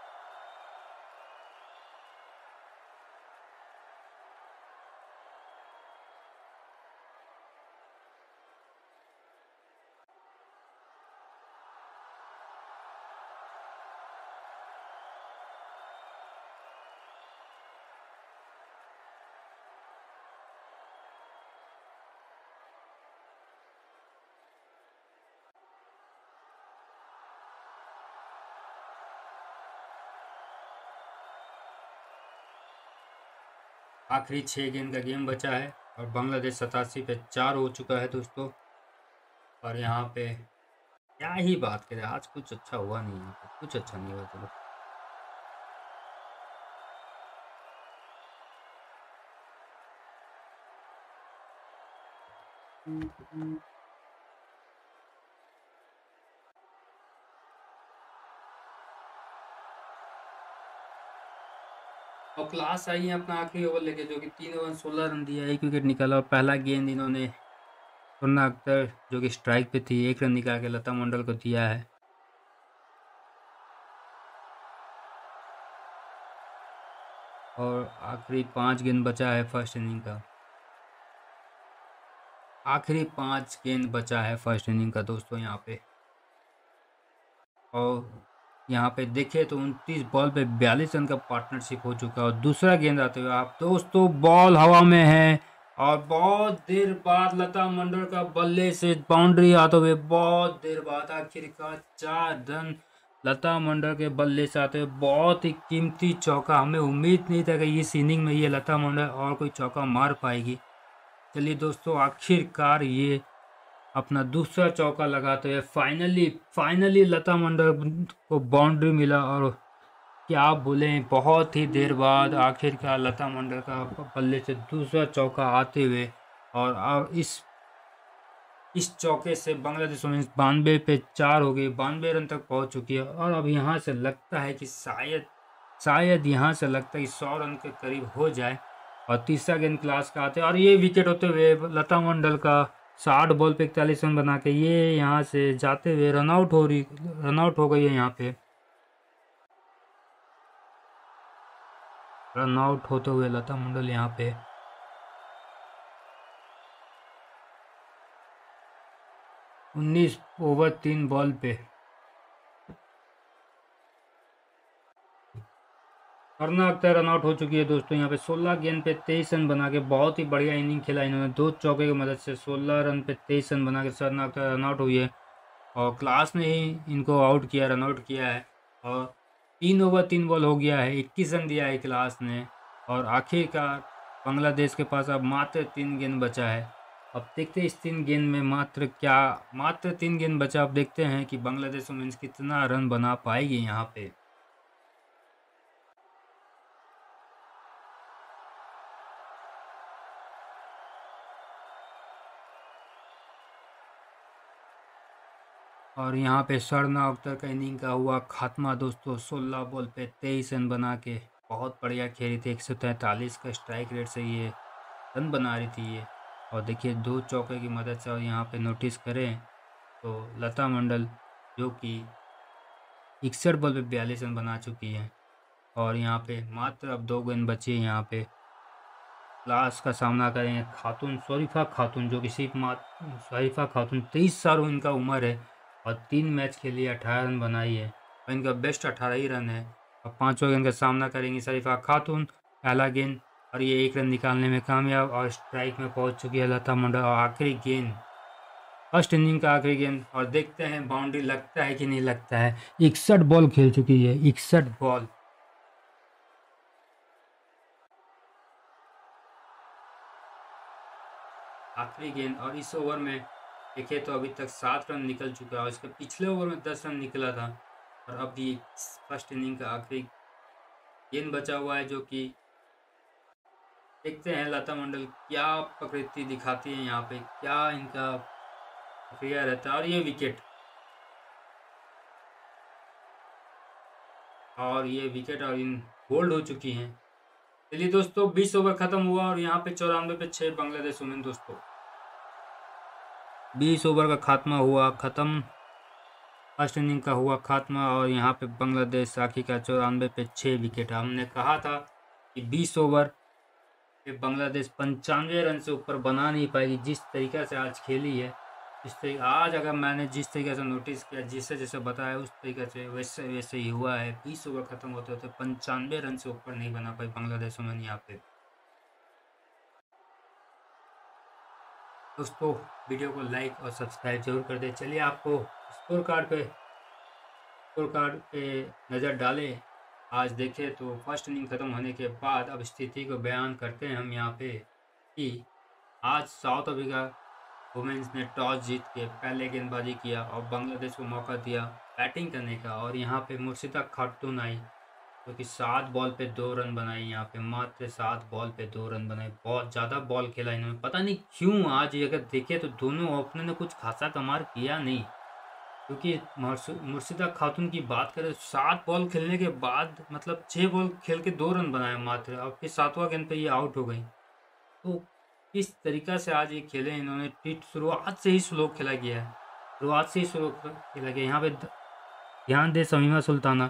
आखिरी छः गेंद का गेम बचा है और बांग्लादेश सतासी पे चार हो चुका है दोस्तों। और यहाँ पे क्या ही बात करें, आज कुछ अच्छा हुआ नहीं है, कुछ अच्छा नहीं हुआ। चलो और क्लास आई है अपना आखिरी ओवर लेके, जो कि तीन ओवर सोलह रन दिया, एक विकेट निकाला। और पहला गेंद इन्होंने सरना अख्तर जो कि स्ट्राइक पे थी, एक रन निकाल के लता मंडल को दिया है। और आखिरी पांच गेंद बचा है फर्स्ट इनिंग का, आखिरी पांच गेंद बचा है फर्स्ट इनिंग का दोस्तों यहाँ पे। और यहाँ पे देखे तो उनतीस बॉल पे बयालीस रन का पार्टनरशिप हो चुका है। और दूसरा गेंद आते हुए आप दोस्तों बॉल हवा में है और बहुत देर बाद लता मंडल का बल्ले से बाउंड्री आते हुए, बहुत देर बाद आखिरकार चार रन लता मंडल के बल्ले से आते हुए, बहुत ही कीमती चौका। हमें उम्मीद नहीं था कि इस इनिंग में ये लता मंडल और कोई चौका मार पाएगी। चलिए दोस्तों आखिरकार ये अपना दूसरा चौका लगाते हुए फाइनली फाइनली लता मंडल को बाउंड्री मिला। और क्या आप बोलें, बहुत ही देर बाद आखिरकार लता मंडल का बल्ले से दूसरा चौका आते हुए और अब इस इस चौके से बांग्लादेश बानवे पे चार हो गई, बानवे रन तक पहुंच चुकी है। और अब यहाँ से लगता है कि शायद शायद यहाँ से लगता है कि सौ रन के करीब हो जाए। और तीसरा गेंद क्लास का आते और ये विकेट होते हुए लता मंडल का साठ बॉल पे इकतालीस रन बना के ये यहाँ से जाते हुए रनआउट हो रही रनआउट हो गई है यहाँ पे। रनआउट होते हुए लता मंडल यहाँ पे उन्नीस ओवर तीन बॉल पे। सरना अख्तर रनआउट हो चुकी है दोस्तों यहाँ पे। सोलह गेंद पे तेईस रन बना के बहुत ही बढ़िया इनिंग खेला इन्होंने, दो चौके की मदद से सोलह रन पे तेईस रन बना के सरना अख्तर रनआउट हुई है। और क्लास ने ही इनको आउट किया, रनआउट किया है। और तीन ओवर तीन बॉल हो गया है, इक्कीस रन दिया है क्लास ने। और आखिरकार बांग्लादेश के पास अब मात्र तीन गेंद बचा है अब देखते हैं इस तीन गेंद में मात्र क्या मात्र तीन गेंद बचा। अब देखते हैं कि बांग्लादेश वुमेन्स कितना रन बना पाएगी यहाँ पे। और यहाँ पे सरना अख्तर का इनिंग का हुआ खात्मा दोस्तों। सोलह बॉल पे तेईस रन बना के बहुत बढ़िया खेली थी। एक सौ तैंतालीस का स्ट्राइक रेट से ये रन बना रही थी ये। और देखिए दो चौके की मदद से, और यहाँ पे नोटिस करें तो लता मंडल जो कि इकसठ बॉल पे बयालीस रन बना चुकी है। और यहाँ पे मात्र अब दो गेंद बची है। यहाँ पे लास्ट का सामना करेंगे खातून शरीफा खातून, जो कि सिर्फ मात्र शरीफा खातून तेईस साल उनका उम्र है और तीन मैच खेली अठारह रन बनाई है और इनका बेस्ट अठारह ही रन है। और पाँचों गेंद का सामना करेंगी शरीफा खातून। पहला गेंद और ये एक रन निकालने में कामयाब और स्ट्राइक में पहुंच चुकी है लता मंडल। और आखिरी गेंद फर्स्ट इनिंग का आखिरी गेंद, और देखते हैं बाउंड्री लगता है कि नहीं लगता है। इकसठ बॉल खेल चुकी है, इकसठ बॉल। आखिरी गेंद और इस ओवर में देखिए तो अभी तक सात रन निकल चुका है और इसके पिछले ओवर में दस रन निकला था। और अभी फर्स्ट इनिंग का आखिरी गेंद बचा हुआ है, जो कि देखते हैं लता मंडल क्या प्रकृति दिखाती है यहाँ पे, क्या इनका प्रक्रिया रहता है। और ये विकेट और ये विकेट और इन होल्ड हो चुकी हैं। चलिए दोस्तों बीस ओवर खत्म हुआ और यहाँ पे चौरानवे पे छः बांग्लादेश वुमेन। दोस्तों बीस ओवर का खात्मा हुआ खत्म, फर्स्ट इनिंग का हुआ खात्मा। और यहाँ पे बांग्लादेश साखी का चौरानवे पे छः विकेट। हमने कहा था कि बीस ओवर पे बांग्लादेश पंचानवे रन से ऊपर बना नहीं पाएगी। जिस तरीक़े से आज खेली है, इस तरीके आज अगर मैंने जिस तरीके से नोटिस किया, जिससे जैसे बताया उस तरीके से वैसे वैसे ही हुआ है। बीस ओवर ख़त्म होते होते पंचानवे रन से ऊपर नहीं बना पाई बांग्लादेश में यहाँ पे। दोस्तों वीडियो को लाइक और सब्सक्राइब जरूर कर दें। चलिए आपको स्कोर कार्ड पे स्कोर कार्ड पे नज़र डालें। आज देखें तो फर्स्ट इनिंग ख़त्म होने के बाद अब स्थिति को बयान करते हैं हम यहाँ पे कि आज साउथ अफ्रीका वुमेन्स ने टॉस जीत के पहले गेंदबाजी किया और बांग्लादेश को मौका दिया बैटिंग करने का। और यहाँ पे मुर्शिदा खातून आई, जो कि सात बॉल पे दो रन बनाए। यहाँ पे मात्र सात बॉल पे दो रन बनाए, बहुत ज़्यादा बॉल खेला इन्होंने। पता नहीं क्यों आज अगर देखें तो दोनों ओपनर ने कुछ खासा कमाल किया नहीं, क्योंकि मुर्शिदा खातून की बात करें सात बॉल खेलने के बाद मतलब छः बॉल खेल के दो रन बनाए मात्र, और फिर सातवां गेंद पे ये आउट हो गई। तो इस तरीक़ा से आज ये खेले इन्होंने। टी शुरुआत से ही स्लो खेला गया है, शुरुआत से ही स्लो खेला गया। यहाँ पर ध्यान दें समीमा सुल्ताना,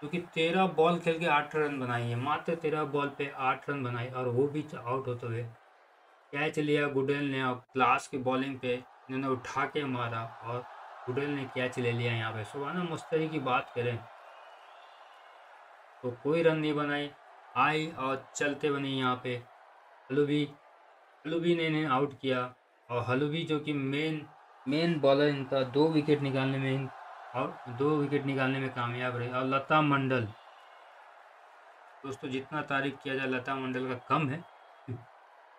क्योंकि तेरह बॉल खेल के आठ रन बनाई है, मात्र तेरह बॉल पे आठ रन बनाए और वो भी आउट होते हुए। कैच लिया गुडेल ने और क्लास की बॉलिंग पे इन्होंने उठा के मारा और गुडेल ने कैच ले लिया। यहाँ पे सुभाना मुस्तरी की बात करें तो कोई रन नहीं बनाई, आई और चलते बने। यहाँ पे हलूबी हलूबी ने इन्हें आउट किया और हलूबी जो कि मेन मेन बॉलर इनका दो विकेट निकालने में और दो विकेट निकालने में कामयाब रही। और लता मंडल दोस्तों जितना तारीफ किया जाए लता मंडल का कम है,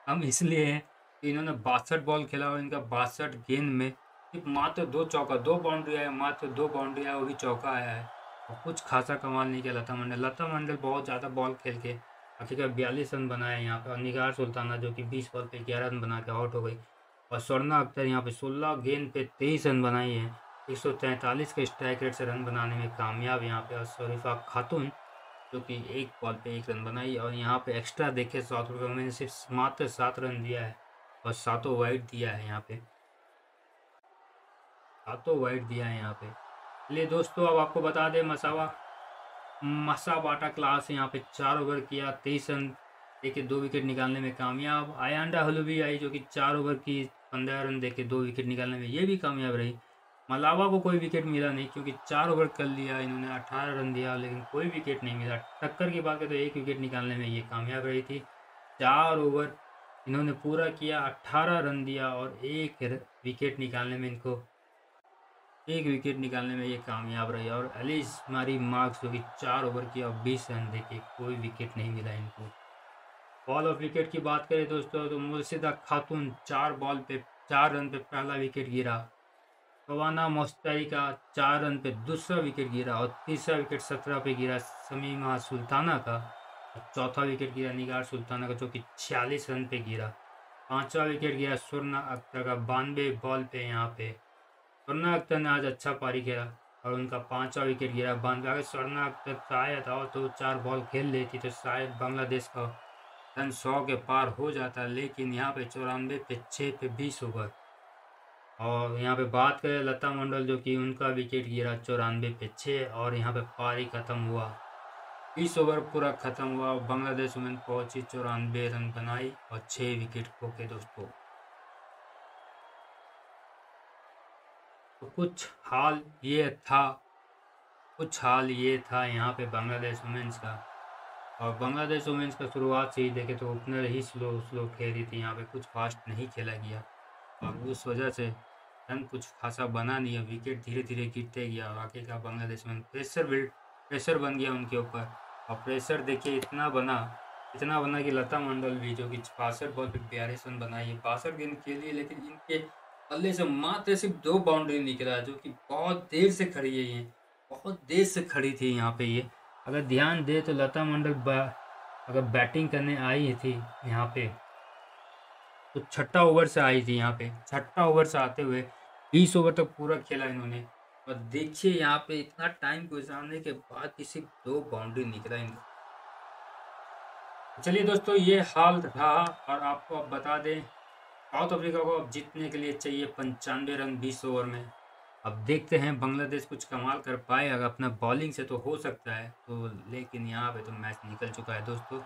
कम इसलिए है कि इन्होंने बासठ बॉल खेला और इनका बासठ गेंद में सिर्फ मात्र दो चौका दो बाउंड्री आया, मात्र दो बाउंड्री आया वो भी चौका आया है। और कुछ खासा कमाल नहीं किया लता मंडल। लता मंडल बहुत ज़्यादा बॉल खेल के आखिरकार बयालीस रन बनाए यहाँ पर। और निगार सुल्ताना जो कि बीस बॉल पर ग्यारह रन बना के आउट हो गई। और स्वर्णा अख्तर यहाँ पर सोलह गेंद पर तेईस रन बनाई है, एक सौ तैंतालीस के स्ट्राइक रेट से रन बनाने में कामयाब यहाँ पे। और शरीफा खातून जो कि एक बॉल पे एक रन बनाई। और यहाँ पे एक्स्ट्रा देखे साउथ अफ्रीका मैंने सिर्फ मात्र सात रन दिया है और सातों वाइड दिया है यहाँ पे, सातों वाइड दिया है यहाँ पे। चलिए दोस्तों अब आपको बता दें मसावा मसाबाटा क्लास यहाँ पे चार ओवर किया तेईस रन देके दो विकेट निकालने में कामयाब। आयांडा हलूबी आई जो कि चार ओवर की पंद्रह रन देके दो विकेट निकालने में ये भी कामयाब रही। मलावा को कोई विकेट मिला नहीं, क्योंकि चार ओवर कर लिया इन्होंने अठारह रन दिया लेकिन कोई विकेट नहीं मिला। टक्कर की बात करें तो एक विकेट निकालने में ये कामयाब रही थी। चार ओवर इन्होंने पूरा किया, अठारह रन दिया और एक विकेट निकालने में इनको एक विकेट निकालने में ये कामयाब रही। और एलिस मारी मार्क्स जो कि चार ओवर किया और बीस रन देके कोई विकेट नहीं मिला इनको। बॉल ऑफ विकेट की बात करें दोस्तों तो मुर्शिदा खातून चार बॉल पर चार रन पे पहला विकेट गिरा, कवाना मोस्ताई का चार रन पे दूसरा विकेट गिरा और तीसरा विकेट सत्रह पे गिरा समीमा सुल्ताना का। चौथा विकेट गिरा निगार सुल्ताना का जो कि छियालीस रन पे गिरा। पांचवा विकेट गिरा सुरना अख्तर का बानवे बॉल पे। यहाँ पे सुरना अख्तर ने आज अच्छा पारी खेला और उनका पांचवा विकेट गिरा बानवे। अगर सुरना अख्तर शायद और तो चार बॉल खेल लेती तो शायद बांग्लादेश का रन सौ के पार हो जाता, लेकिन यहाँ पे चौरानवे पे छः पे बीस ओवर। और यहाँ पे बात करें लता मंडल जो कि उनका विकेट गिरा चौरानवे पे छः और यहाँ पे पारी ख़त्म हुआ। बीस ओवर पूरा ख़त्म हुआ और बांग्लादेश वुमेन पहुंची चौरानवे रन बनाई और छः विकेट खो के। दोस्तों तो कुछ हाल ये था कुछ हाल ये था यहाँ पे बांग्लादेश वुमेन्स का। और बांग्लादेश वुमेन्स का शुरुआत से ही देखे तो ओपनर ही स्लो स्लो खेल रही थी, यहाँ पर कुछ फास्ट नहीं खेला गया और उस वजह से रन कुछ खासा बना नहीं है। विकेट धीरे धीरे गिरते गया और आगे का बांग्लादेश में प्रेशर बिल्ड प्रेशर बन गया उनके ऊपर। और प्रेशर देखिए इतना बना इतना बना कि लता मंडल भी जो कि बासठ बॉल पे बयालीस रन बनाई है, बासठ गेंद खेली है, लेकिन इनके बल्ले से मात्र सिर्फ दो बाउंड्री निकला जो कि बहुत देर से खड़ी है ये बहुत देर से खड़ी थी। यहाँ पर ये अगर ध्यान दे तो लता मंडल बा, अगर बैटिंग करने आई थी यहाँ पर तो छठा ओवर से आई थी। यहाँ पे छठा ओवर से आते हुए बीस ओवर तक पूरा खेला इन्होंने और देखिए यहाँ पे इतना टाइम गुजारने के बाद किसी दो बाउंड्री निकला इनका। चलिए दोस्तों ये हाल रहा और आपको अब बता दें साउथ अफ्रीका को अब जीतने के लिए चाहिए पंचानवे रन बीस ओवर में। अब देखते हैं बांग्लादेश कुछ कमाल कर पाए अगर अपना बॉलिंग से तो हो सकता है तो, लेकिन यहाँ पर तो मैच निकल चुका है दोस्तों।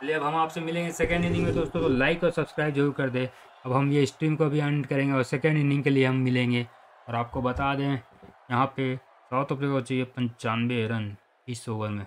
चलिए अब हम आपसे मिलेंगे सेकेंड इनिंग में दोस्तों, तो लाइक और सब्सक्राइब जरूर कर दें। अब हम ये स्ट्रीम को भी एंड करेंगे और सेकेंड इनिंग के लिए हम मिलेंगे। और आपको बता दें यहाँ पे साउथ अफ्रीका को चाहिए पंचानवे रन इस ओवर में।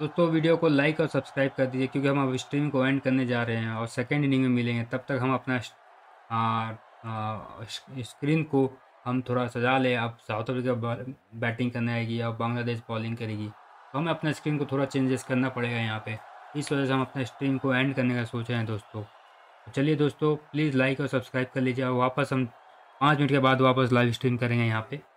दोस्तों वीडियो को लाइक और सब्सक्राइब कर दीजिए क्योंकि हम अब स्ट्रीम को एंड करने जा रहे हैं और सेकेंड इनिंग में मिलेंगे। तब तक हम अपना आ, आ, स्क्रीन को हम थोड़ा सजा लें। अब साउथ अफ्रीका बैटिंग करने आएगी और बांग्लादेश बॉलिंग करेगी तो हमें अपना स्क्रीन को थोड़ा चेंजेस करना पड़ेगा यहाँ पे। इस वजह से हम अपना स्ट्रीम को एंड करने का सोच रहे हैं दोस्तों। तो चलिए दोस्तों प्लीज़ लाइक और सब्सक्राइब कर लीजिए और वापस हम पाँच मिनट के बाद वापस लाइव स्ट्रीम करेंगे यहाँ पर।